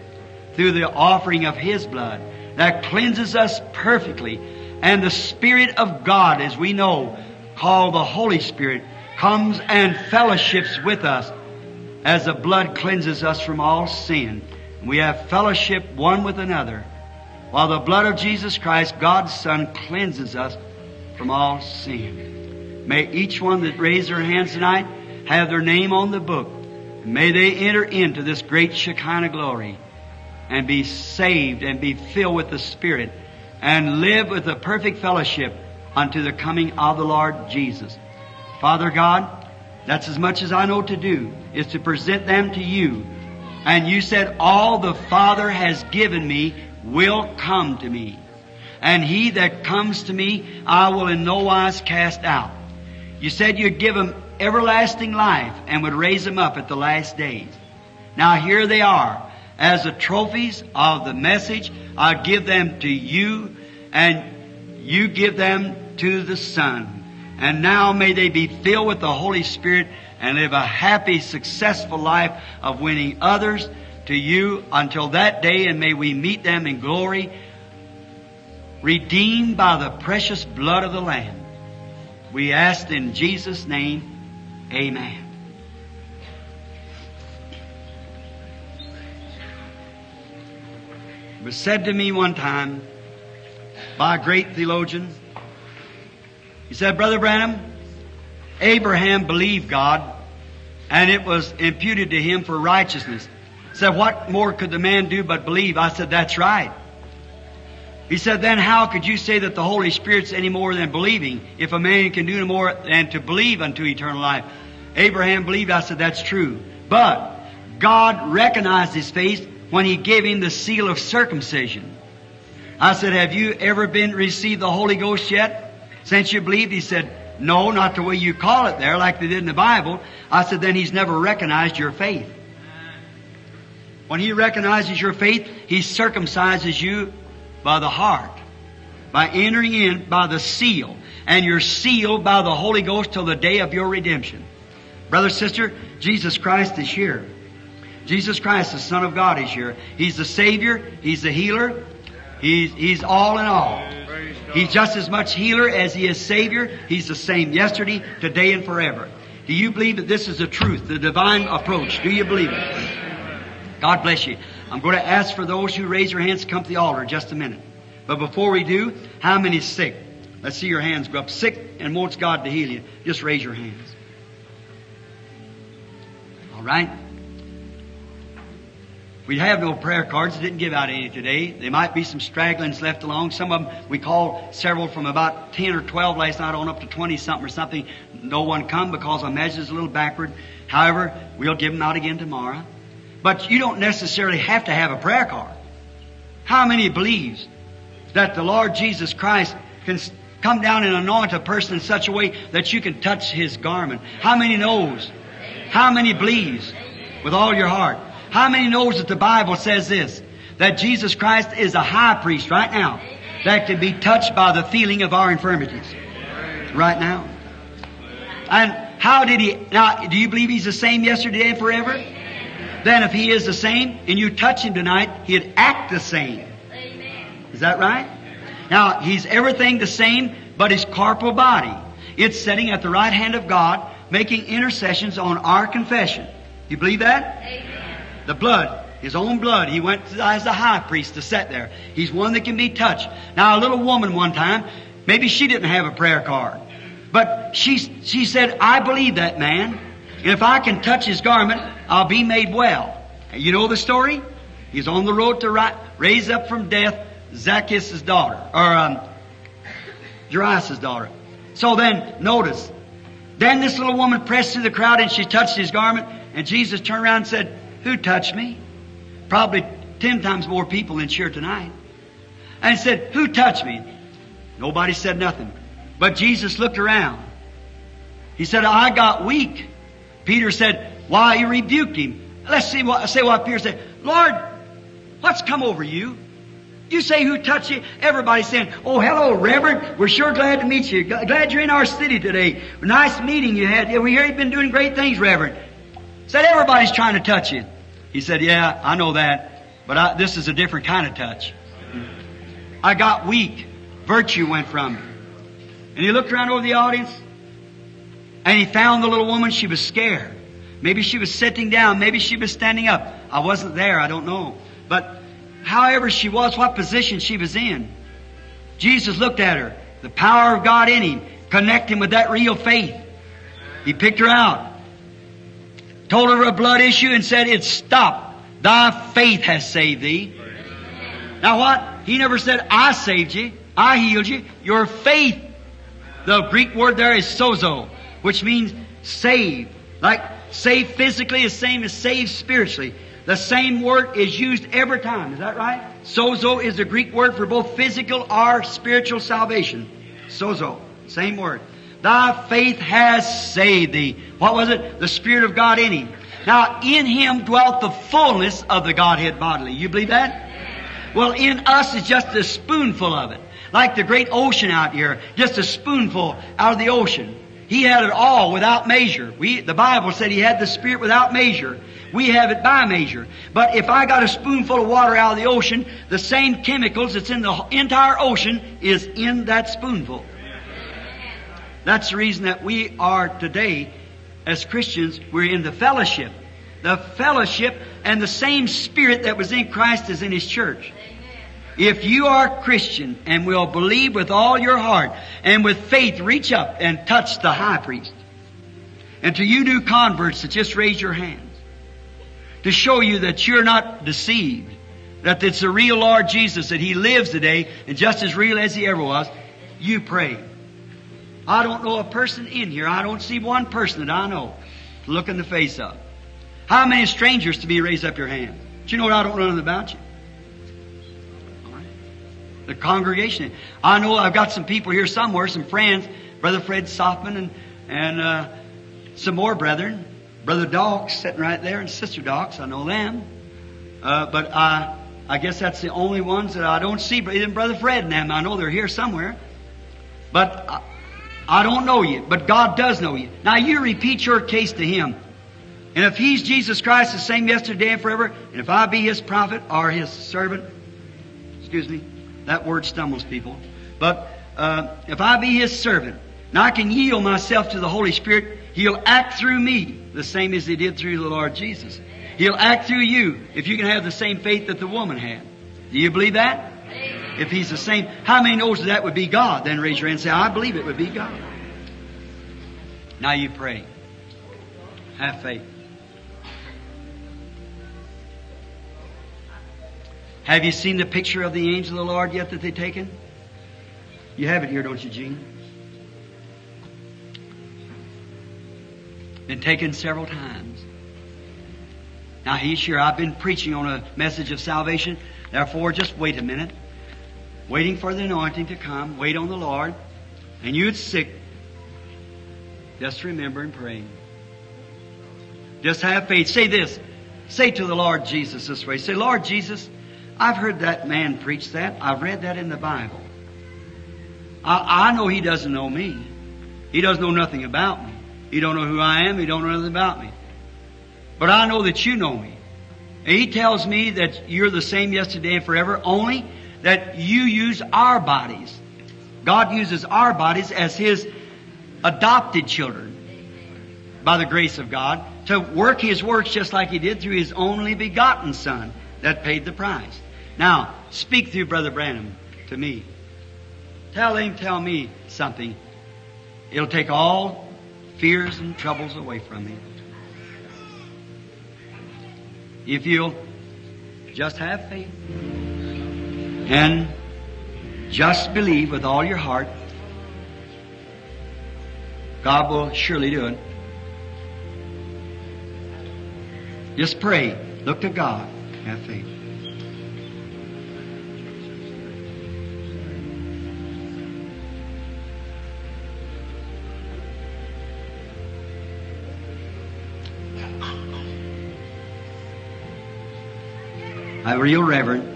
through the offering of His blood that cleanses us perfectly. And the Spirit of God, as we know, called the Holy Spirit, comes and fellowships with us as the blood cleanses us from all sin. We have fellowship one with another, while the blood of Jesus Christ, God's Son, cleanses us from all sin. May each one that raised their hands tonight have their name on the book. And may they enter into this great Shekinah glory and be saved and be filled with the Spirit and live with the perfect fellowship unto the coming of the Lord Jesus. Father God, that's as much as I know to do, is to present them to You. And You said, all the Father has given me will come to me, and he that comes to me I will in no wise cast out. You said You'd give them everlasting life and would raise them up at the last days. Now here they are as the trophies of the message. I give them to You, and You give them to the Son. And now may they be filled with the Holy Spirit and live a happy, successful life of winning others to You until that day, and may we meet them in glory, redeemed by the precious blood of the Lamb. We ask in Jesus' name, amen. It was said to me one time by a great theologian. He said, Brother Branham, Abraham believed God, and it was imputed to him for righteousness. Said, what more could the man do but believe? I said, that's right. He said, then how could you say that the Holy Spirit's any more than believing, if a man can do no more than to believe unto eternal life? Abraham believed. I said, that's true. But God recognized his faith when He gave him the seal of circumcision. I said, have you ever been received the Holy Ghost yet since you believed? He said, no, not the way you call it there, like they did in the Bible. I said, then He's never recognized your faith. When He recognizes your faith, He circumcises you by the heart, by entering in by the seal. And you're sealed by the Holy Ghost till the day of your redemption. Brother, sister, Jesus Christ is here. Jesus Christ, the Son of God, is here. He's the Savior. He's the healer. He's, he's all in all. He's just as much healer as He is Savior. He's the same yesterday, today, and forever. Do you believe that this is the truth, the divine approach? Do you believe it? God bless you. I'm going to ask for those who raise your hands to come to the altar in just a minute. But before we do, how many sick? Let's see your hands go up. Sick and wants God to heal you. Just raise your hands. All right. We have no prayer cards. Didn't give out any today. There might be some stragglings left along. Some of them, we called several from about ten or twelve last night on up to twenty-something or something. No one come because I measured it's a little backward. However, we'll give them out again tomorrow. But you don't necessarily have to have a prayer card. How many believes that the Lord Jesus Christ can come down and anoint a person in such a way that you can touch His garment? How many knows? How many believes with all your heart? How many knows that the Bible says this, that Jesus Christ is a high priest right now that can be touched by the feeling of our infirmities right now. And how did he... Now, do you believe he's the same yesterday and forever? Then if he is the same and you touch him tonight, he'd act the same. Is that right? Now, he's everything the same, but his corporal body. It's sitting at the right hand of God, making intercessions on our confession. You believe that? Amen. The blood, his own blood. He went as the high priest to sit there. He's one that can be touched. Now, a little woman one time, maybe she didn't have a prayer card, but she, she said, I believe that man. And if I can touch his garment, I'll be made well. You know the story? He's on the road to ri- raise up from death Zacchaeus' daughter, or um, Jairus' daughter. So then, notice, then this little woman pressed through the crowd and she touched his garment, and Jesus turned around and said, who touched me? Probably ten times more people than here tonight. And he said, who touched me? Nobody said nothing. But Jesus looked around. He said, I got weak. Peter said, why, he rebuked him. Let's see what, say what Peter said. Lord, what's come over you? You say who touched you? Everybody's saying, oh, hello, Reverend. We're sure glad to meet you. Glad you're in our city today. Nice meeting you had. We hear you've been doing great things, Reverend. Said everybody's trying to touch you. He said, yeah, I know that. But I, this is a different kind of touch. I got weak. Virtue went from me. And he looked around over the audience. And he found the little woman. She was scared. Maybe she was sitting down. Maybe she was standing up. I wasn't there. I don't know. But however she was, what position she was in, Jesus looked at her. The power of God in him, connecting with that real faith. He picked her out, told her a blood issue, and said, it's stopped. Thy faith has saved thee. Now what? He never said, I saved you. I healed you. Your faith. The Greek word there is sozo, which means save. Like save physically is the same as save spiritually. The same word is used every time. Is that right? Sozo is the Greek word for both physical or spiritual salvation. Sozo. Same word. Thy faith has saved thee. What was it? The Spirit of God in him. Now, in him dwelt the fullness of the Godhead bodily. You believe that? Well, in us is just a spoonful of it. Like the great ocean out here. Just a spoonful out of the ocean. He had it all without measure. We, the Bible said he had the Spirit without measure. We have it by measure. But if I got a spoonful of water out of the ocean, the same chemicals that's in the entire ocean is in that spoonful. That's the reason that we are today, as Christians, we're in the fellowship. The fellowship and the same Spirit that was in Christ is in His church. If you are a Christian and will believe with all your heart and with faith, reach up and touch the high priest. And to you new converts, to just raise your hands to show you that you're not deceived, that it's the real Lord Jesus, that He lives today and just as real as He ever was. You pray. I don't know a person in here. I don't see one person that I know to look in the face of. How many strangers to me raise up your hand? Do you know what? I don't know nothing about you. The congregation. I know I've got some people here somewhere, some friends, Brother Fred Soffman and, and uh, some more brethren. Brother Dawkes sitting right there and Sister Dawkes, I know them. Uh, but I I guess that's the only ones that I don't see. But even Brother Fred and them, I know they're here somewhere. But I, I don't know you, but God does know you. Now you repeat your case to Him. And if He's Jesus Christ, the same yesterday and forever, and if I be His prophet or His servant, excuse me, that word stumbles people. But uh, if I be His servant, and I can yield myself to the Holy Spirit, He'll act through me the same as He did through the Lord Jesus. He'll act through you if you can have the same faith that the woman had. Do you believe that? Amen. If He's the same. How many knows that, that would be God? Then raise your hand and say, I believe it would be God. Now you pray. Have faith. Have you seen the picture of the angel of the Lord yet that they've taken? You have it here, don't you, Gene? Been taken several times. Now, each year I've been preaching on a message of salvation. Therefore, just wait a minute. Waiting for the anointing to come. Wait on the Lord. And you that's sick, just remember and pray. Just have faith. Say this. Say to the Lord Jesus this way. Say, Lord Jesus, I've heard that man preach that. I've read that in the Bible. I, I know he doesn't know me. He doesn't know nothing about me. He don't know who I am. He don't know nothing about me. But I know that you know me. And he tells me that you're the same yesterday and forever, only that you use our bodies. God uses our bodies as His adopted children by the grace of God to work His works just like He did through His only begotten Son that paid the price. Now, speak through Brother Branham to me. Tell him, tell me something. It'll take all fears and troubles away from me. If you'll just have faith and just believe with all your heart, God will surely do it. Just pray. Look to God. Have faith. A real reverend,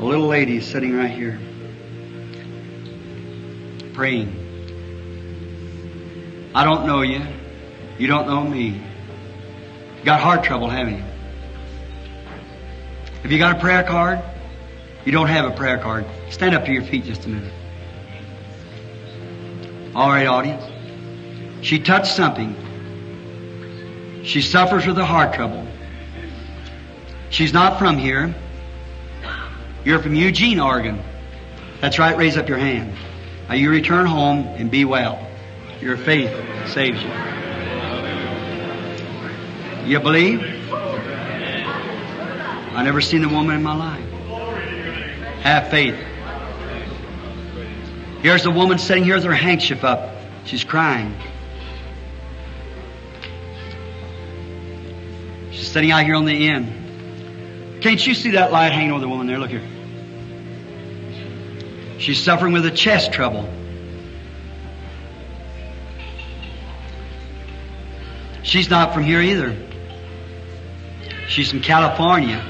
a little lady sitting right here, praying. I don't know you. You don't know me. Got heart trouble, haven't you? Have you got a prayer card? You don't have a prayer card. Stand up to your feet just a minute. All right, audience. She touched something. She suffers with a heart trouble. She's not from here. You're from Eugene, Oregon. That's right. Raise up your hand. Now you return home and be well. Your faith saves you. You believe? I've never seen a woman in my life. Have faith. Here's a woman sitting here with her handkerchief up. She's crying. She's sitting out here on the end. Can't you see that light hanging over the woman there? Look here. She's suffering with a chest trouble. She's not from here either. She's from California.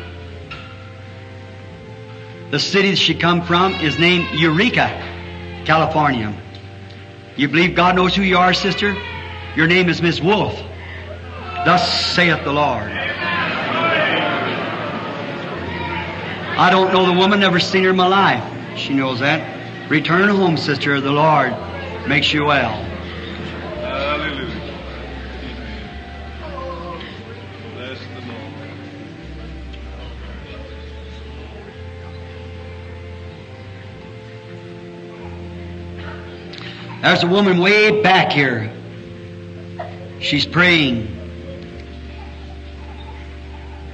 The city that she come from is named Eureka, California. You believe God knows who you are, sister? Your name is Miss Wolf. Thus saith the Lord. I don't know the woman, never seen her in my life. She knows that. Return home, sister. The Lord makes you well. There's a woman way back here. She's praying.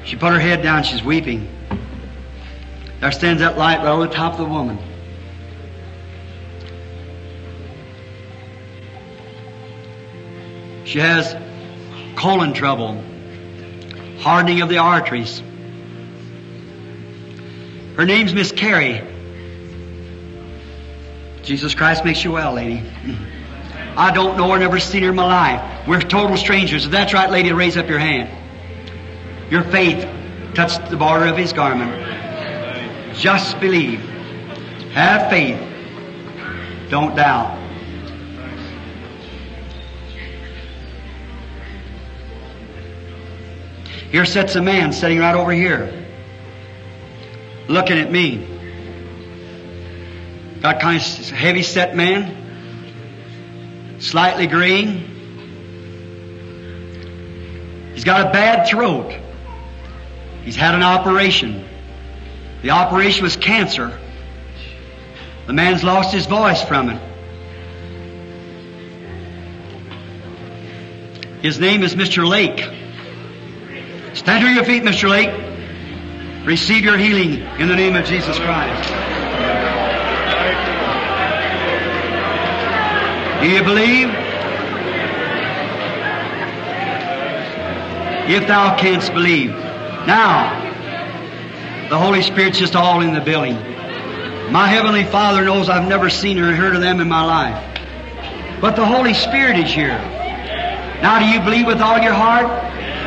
She put her head down. She's weeping. There stands that light right over the top of the woman. She has colon trouble, hardening of the arteries. Her name's Miss Carrie. Jesus Christ makes you well, lady. I don't know her, never seen her in my life. We're total strangers. If that's right, lady, raise up your hand. Your faith touched the border of His garment. Just believe. Have faith. Don't doubt. Here sits a man sitting right over here, looking at me. Got kind of heavy set man, slightly graying. He's got a bad throat. He's had an operation. The operation was cancer. The man's lost his voice from it. His name is Mister Lake. Stand to your feet, Mister Lake. Receive your healing in the name of Jesus Christ. Do you believe? If thou canst believe. Now, the Holy Spirit's just all in the building. My Heavenly Father knows I've never seen or heard of them in my life. But the Holy Spirit is here. Now, do you believe with all your heart?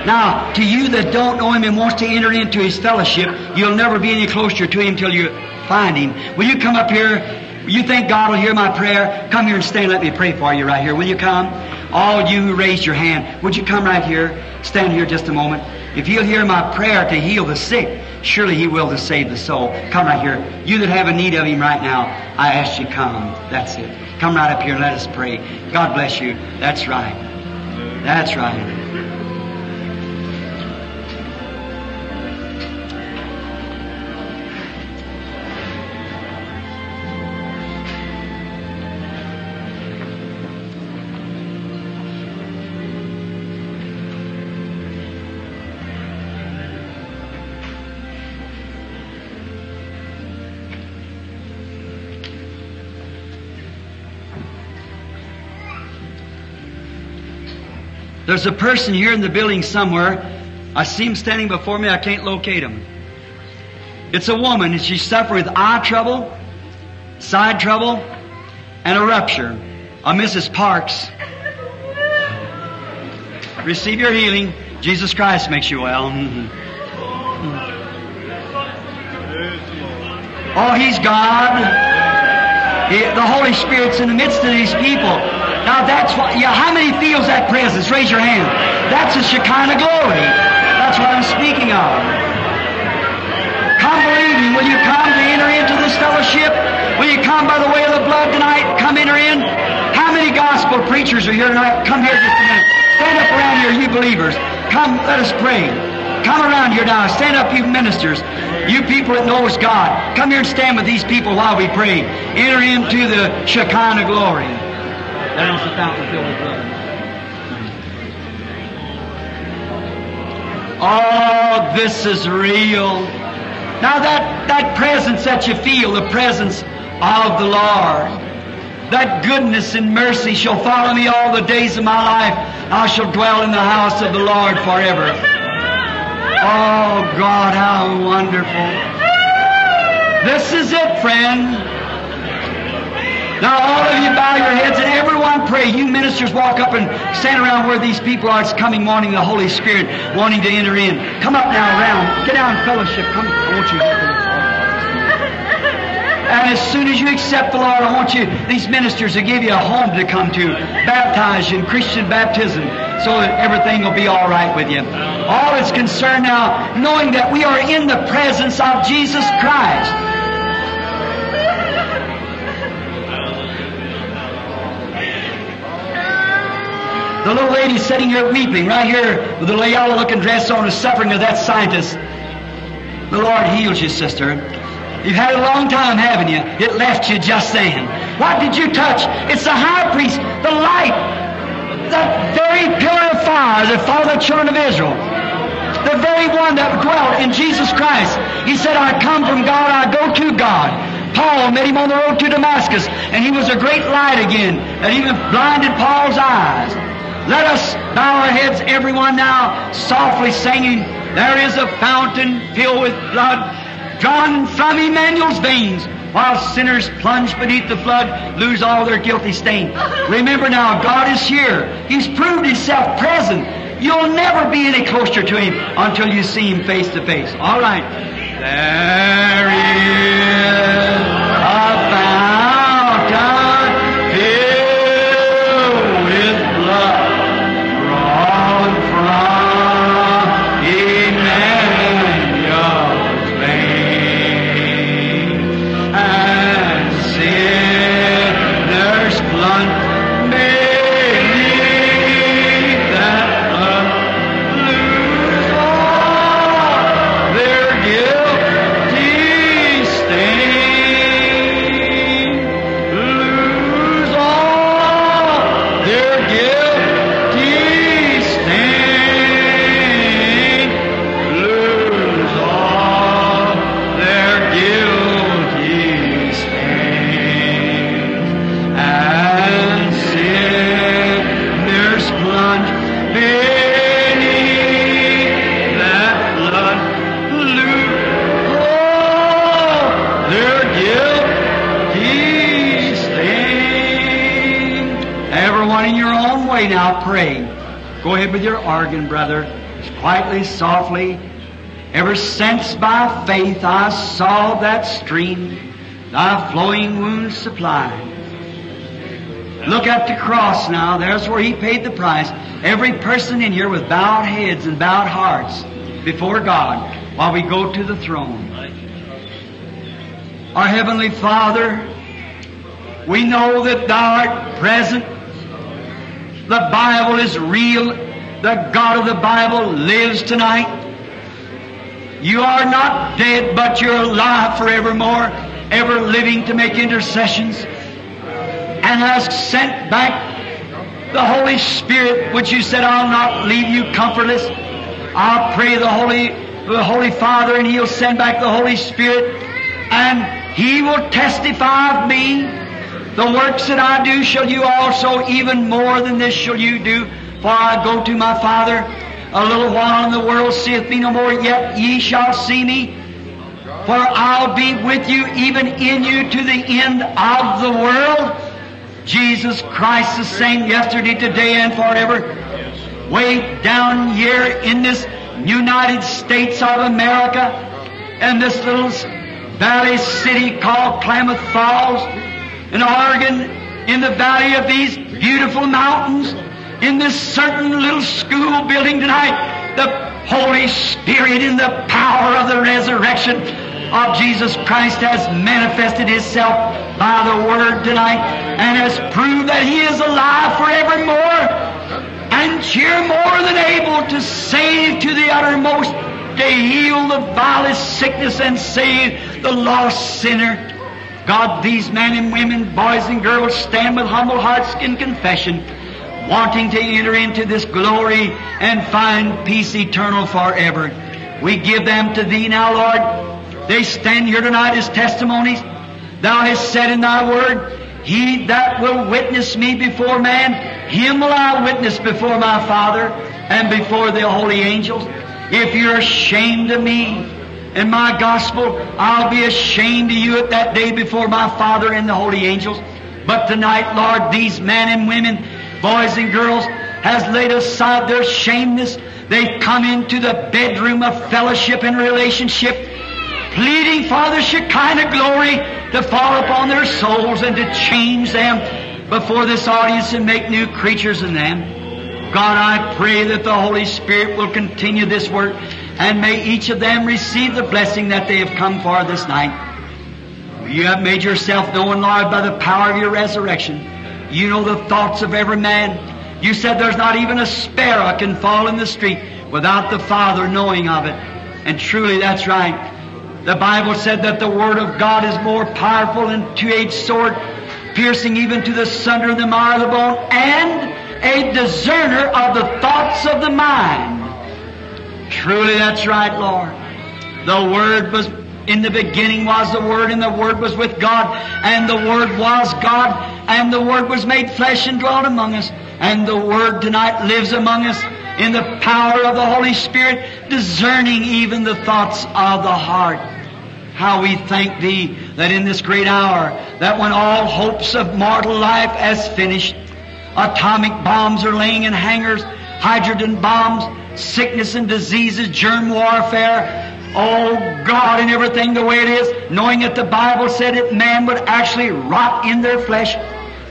Now, to you that don't know Him and wants to enter into His fellowship, you'll never be any closer to Him till you find Him. Will you come up here? You think God will hear my prayer? Come here and stand. Let me pray for you right here. Will you come? All you who raised your hand, would you come right here? Stand here just a moment. If He'll hear my prayer to heal the sick, surely He will to save the soul. Come right here. You that have a need of Him right now, I ask you, come. That's it. Come right up here and let us pray. God bless you. That's right. That's right. There's a person here in the building somewhere. I see him standing before me. I can't locate him. It's a woman, and she's suffering with eye trouble, side trouble, and a rupture. A Missus Parks. Receive your healing. Jesus Christ makes you well. Oh, He's God. He, the Holy Spirit's in the midst of these people. Now that's what, yeah, how many feels that presence? Raise your hand. That's the Shekinah glory. That's what I'm speaking of. Come believing. Will you come to enter into this fellowship? Will you come by the way of the blood tonight? Come enter in. How many gospel preachers are here tonight? Come here just a minute. Stand up around here, you believers. Come, let us pray. Come around here now. Stand up, you ministers. You people that knows God. Come here and stand with these people while we pray. Enter into the Shekinah glory. That is the fountain filled with blood. Oh, this is real. Now that, that presence that you feel, the presence of the Lord, that goodness and mercy shall follow me all the days of my life. I shall dwell in the house of the Lord forever. Oh, God, how wonderful. This is it, friend. Now all of you bow your heads and everyone pray. You ministers walk up and stand around where these people are. It's coming morning, the Holy Spirit wanting to enter in. Come up now around. Get down in fellowship. Come, I want you. And as soon as you accept the Lord, I want you, these ministers, to give you a home to come to. Baptize you in Christian baptism so that everything will be all right with you. All is concerned now, knowing that we are in the presence of Jesus Christ. The little lady sitting here weeping, right here with the yellow looking dress on, is suffering of that scientist. The Lord heals you, sister. You've had a long time, haven't you? It left you just then. What did you touch? It's the high priest, the light, that very pillar of fire that followed the children of Israel. The very one that dwelt in Jesus Christ. He said, I come from God, I go to God. Paul met him on the road to Damascus, and he was a great light again that even blinded Paul's eyes. Let us bow our heads, everyone now, softly singing, there is a fountain filled with blood, drawn from Emmanuel's veins, while sinners plunged beneath the flood, lose all their guilty stain. Remember now, God is here. He's proved Himself present. You'll never be any closer to Him until you see Him face to face. All right. There is a fountain filled with blood. Now pray. Go ahead with your organ, brother. quietly, softly. Ever since by faith I saw that stream, thy flowing wounds supplied. Look at the cross now. There's where he paid the price. Every person in here with bowed heads and bowed hearts before God while we go to the throne. Our Heavenly Father, we know that thou art present. The Bible is real. The God of the Bible lives tonight. You are not dead, but you're alive forevermore, ever living to make intercessions, and hast sent back the Holy Spirit, which you said, I'll not leave you comfortless. I'll pray the Holy, the Holy Father, and He'll send back the Holy Spirit, and He will testify of me. The works that I do shall you also, even more than this shall you do, for I go to my Father. A little while in the world seeth me no more, yet ye shall see me. For I'll be with you, even in you, to the end of the world. Jesus Christ the same yesterday, today, and forever. Way down here in this United States of America, and this little valley city called Klamath Falls, in Oregon, in the valley of these beautiful mountains, in this certain little school building tonight, the Holy Spirit in the power of the resurrection of Jesus Christ has manifested Himself by the Word tonight and has proved that He is alive forevermore and cheer more than able to save to the uttermost, to heal the vilest sickness and save the lost sinner. God, these men and women, boys and girls, stand with humble hearts in confession, wanting to enter into this glory and find peace eternal forever. We give them to Thee now, Lord. They stand here tonight as testimonies. Thou hast said in Thy Word, he that will witness me before man, him will I witness before my Father and before the holy angels. If you're ashamed of me and my gospel, I'll be ashamed of you at that day before my Father and the holy angels. But tonight, Lord, these men and women, boys and girls, has laid aside their shameness. They've come into the bedroom of fellowship and relationship, pleading for the Shekinah glory to fall upon their souls and to change them before this audience and make new creatures in them. God, I pray that the Holy Spirit will continue this work, and may each of them receive the blessing that they have come for this night. You have made yourself known, Lord, by the power of your resurrection. You know the thoughts of every man. You said there's not even a sparrow can fall in the street without the Father knowing of it. And truly that's right. The Bible said that the Word of God is more powerful than a two-edged sword, piercing even to the sunder of the marrow of the bone, and a discerner of the thoughts of the mind. Truly that's right, Lord. The Word was in the beginning, was the Word, and the Word was with God, and the Word was God, and the Word was made flesh and dwelt among us, and the Word tonight lives among us in the power of the Holy Spirit, discerning even the thoughts of the heart. How we thank Thee that in this great hour, that when all hopes of mortal life is finished, atomic bombs are laying in hangars, hydrogen bombs, sickness and diseases, germ warfare, oh God, and everything the way it is, knowing that the Bible said that man would actually rot in their flesh.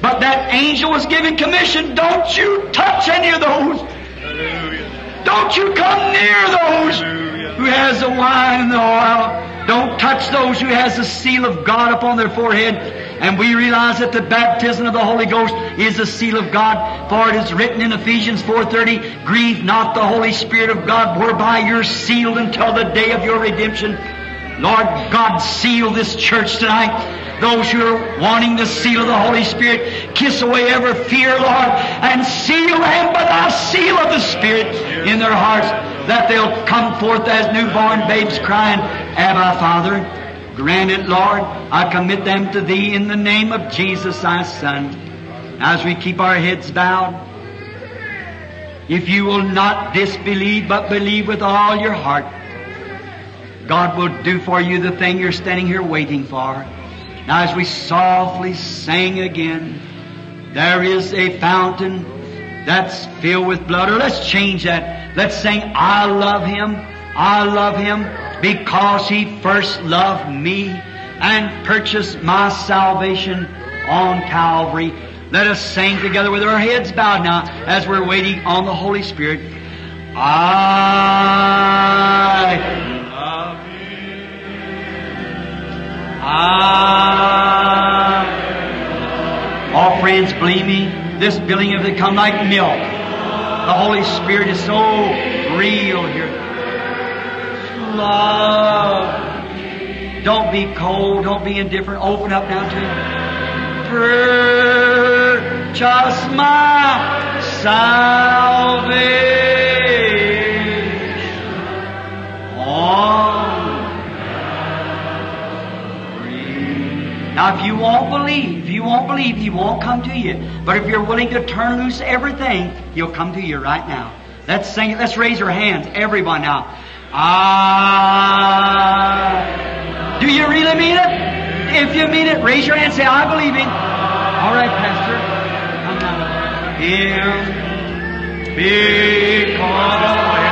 But that angel was given commission, don't you touch any of those. Hallelujah. Don't you come near those. Hallelujah. Who has the wine and the oil. Don't touch those who has the seal of God upon their forehead. And we realize that the baptism of the Holy Ghost is the seal of God, for it is written in Ephesians four thirty, grieve not the Holy Spirit of God, whereby you're sealed until the day of your redemption. Lord God, seal this church tonight. Those who are wanting the seal of the Holy Spirit, kiss away every fear, Lord, and seal them by Thy seal of the Spirit in their hearts, that they'll come forth as newborn babes crying, Abba, Father. Grant it, Lord. I commit them to Thee in the name of Jesus, Thy Son. As we keep our heads bowed, if you will not disbelieve but believe with all your heart, God will do for you the thing you're standing here waiting for. Now as we softly sang again, there is a fountain that's filled with blood. Or let's change that. Let's sing, I love Him, I love Him, because He first loved me and purchased my salvation on Calvary. Let us sing together with our heads bowed now as we're waiting on the Holy Spirit. I love Him. I love Him. All friends, believe me, this building has become like milk. The Holy Spirit is so real here. Love. Don't be cold. Don't be indifferent. Open up now to Him. Purchase my salvation on me. Now, if you won't believe, you won't believe, He won't come to you. But if you're willing to turn loose everything, He'll come to you right now. Let's sing it. Let's raise our hands, everyone now. I. Do you really mean it? If you mean it, raise your hand and say, I believe it. All right, Pastor. Come now. Him. Because.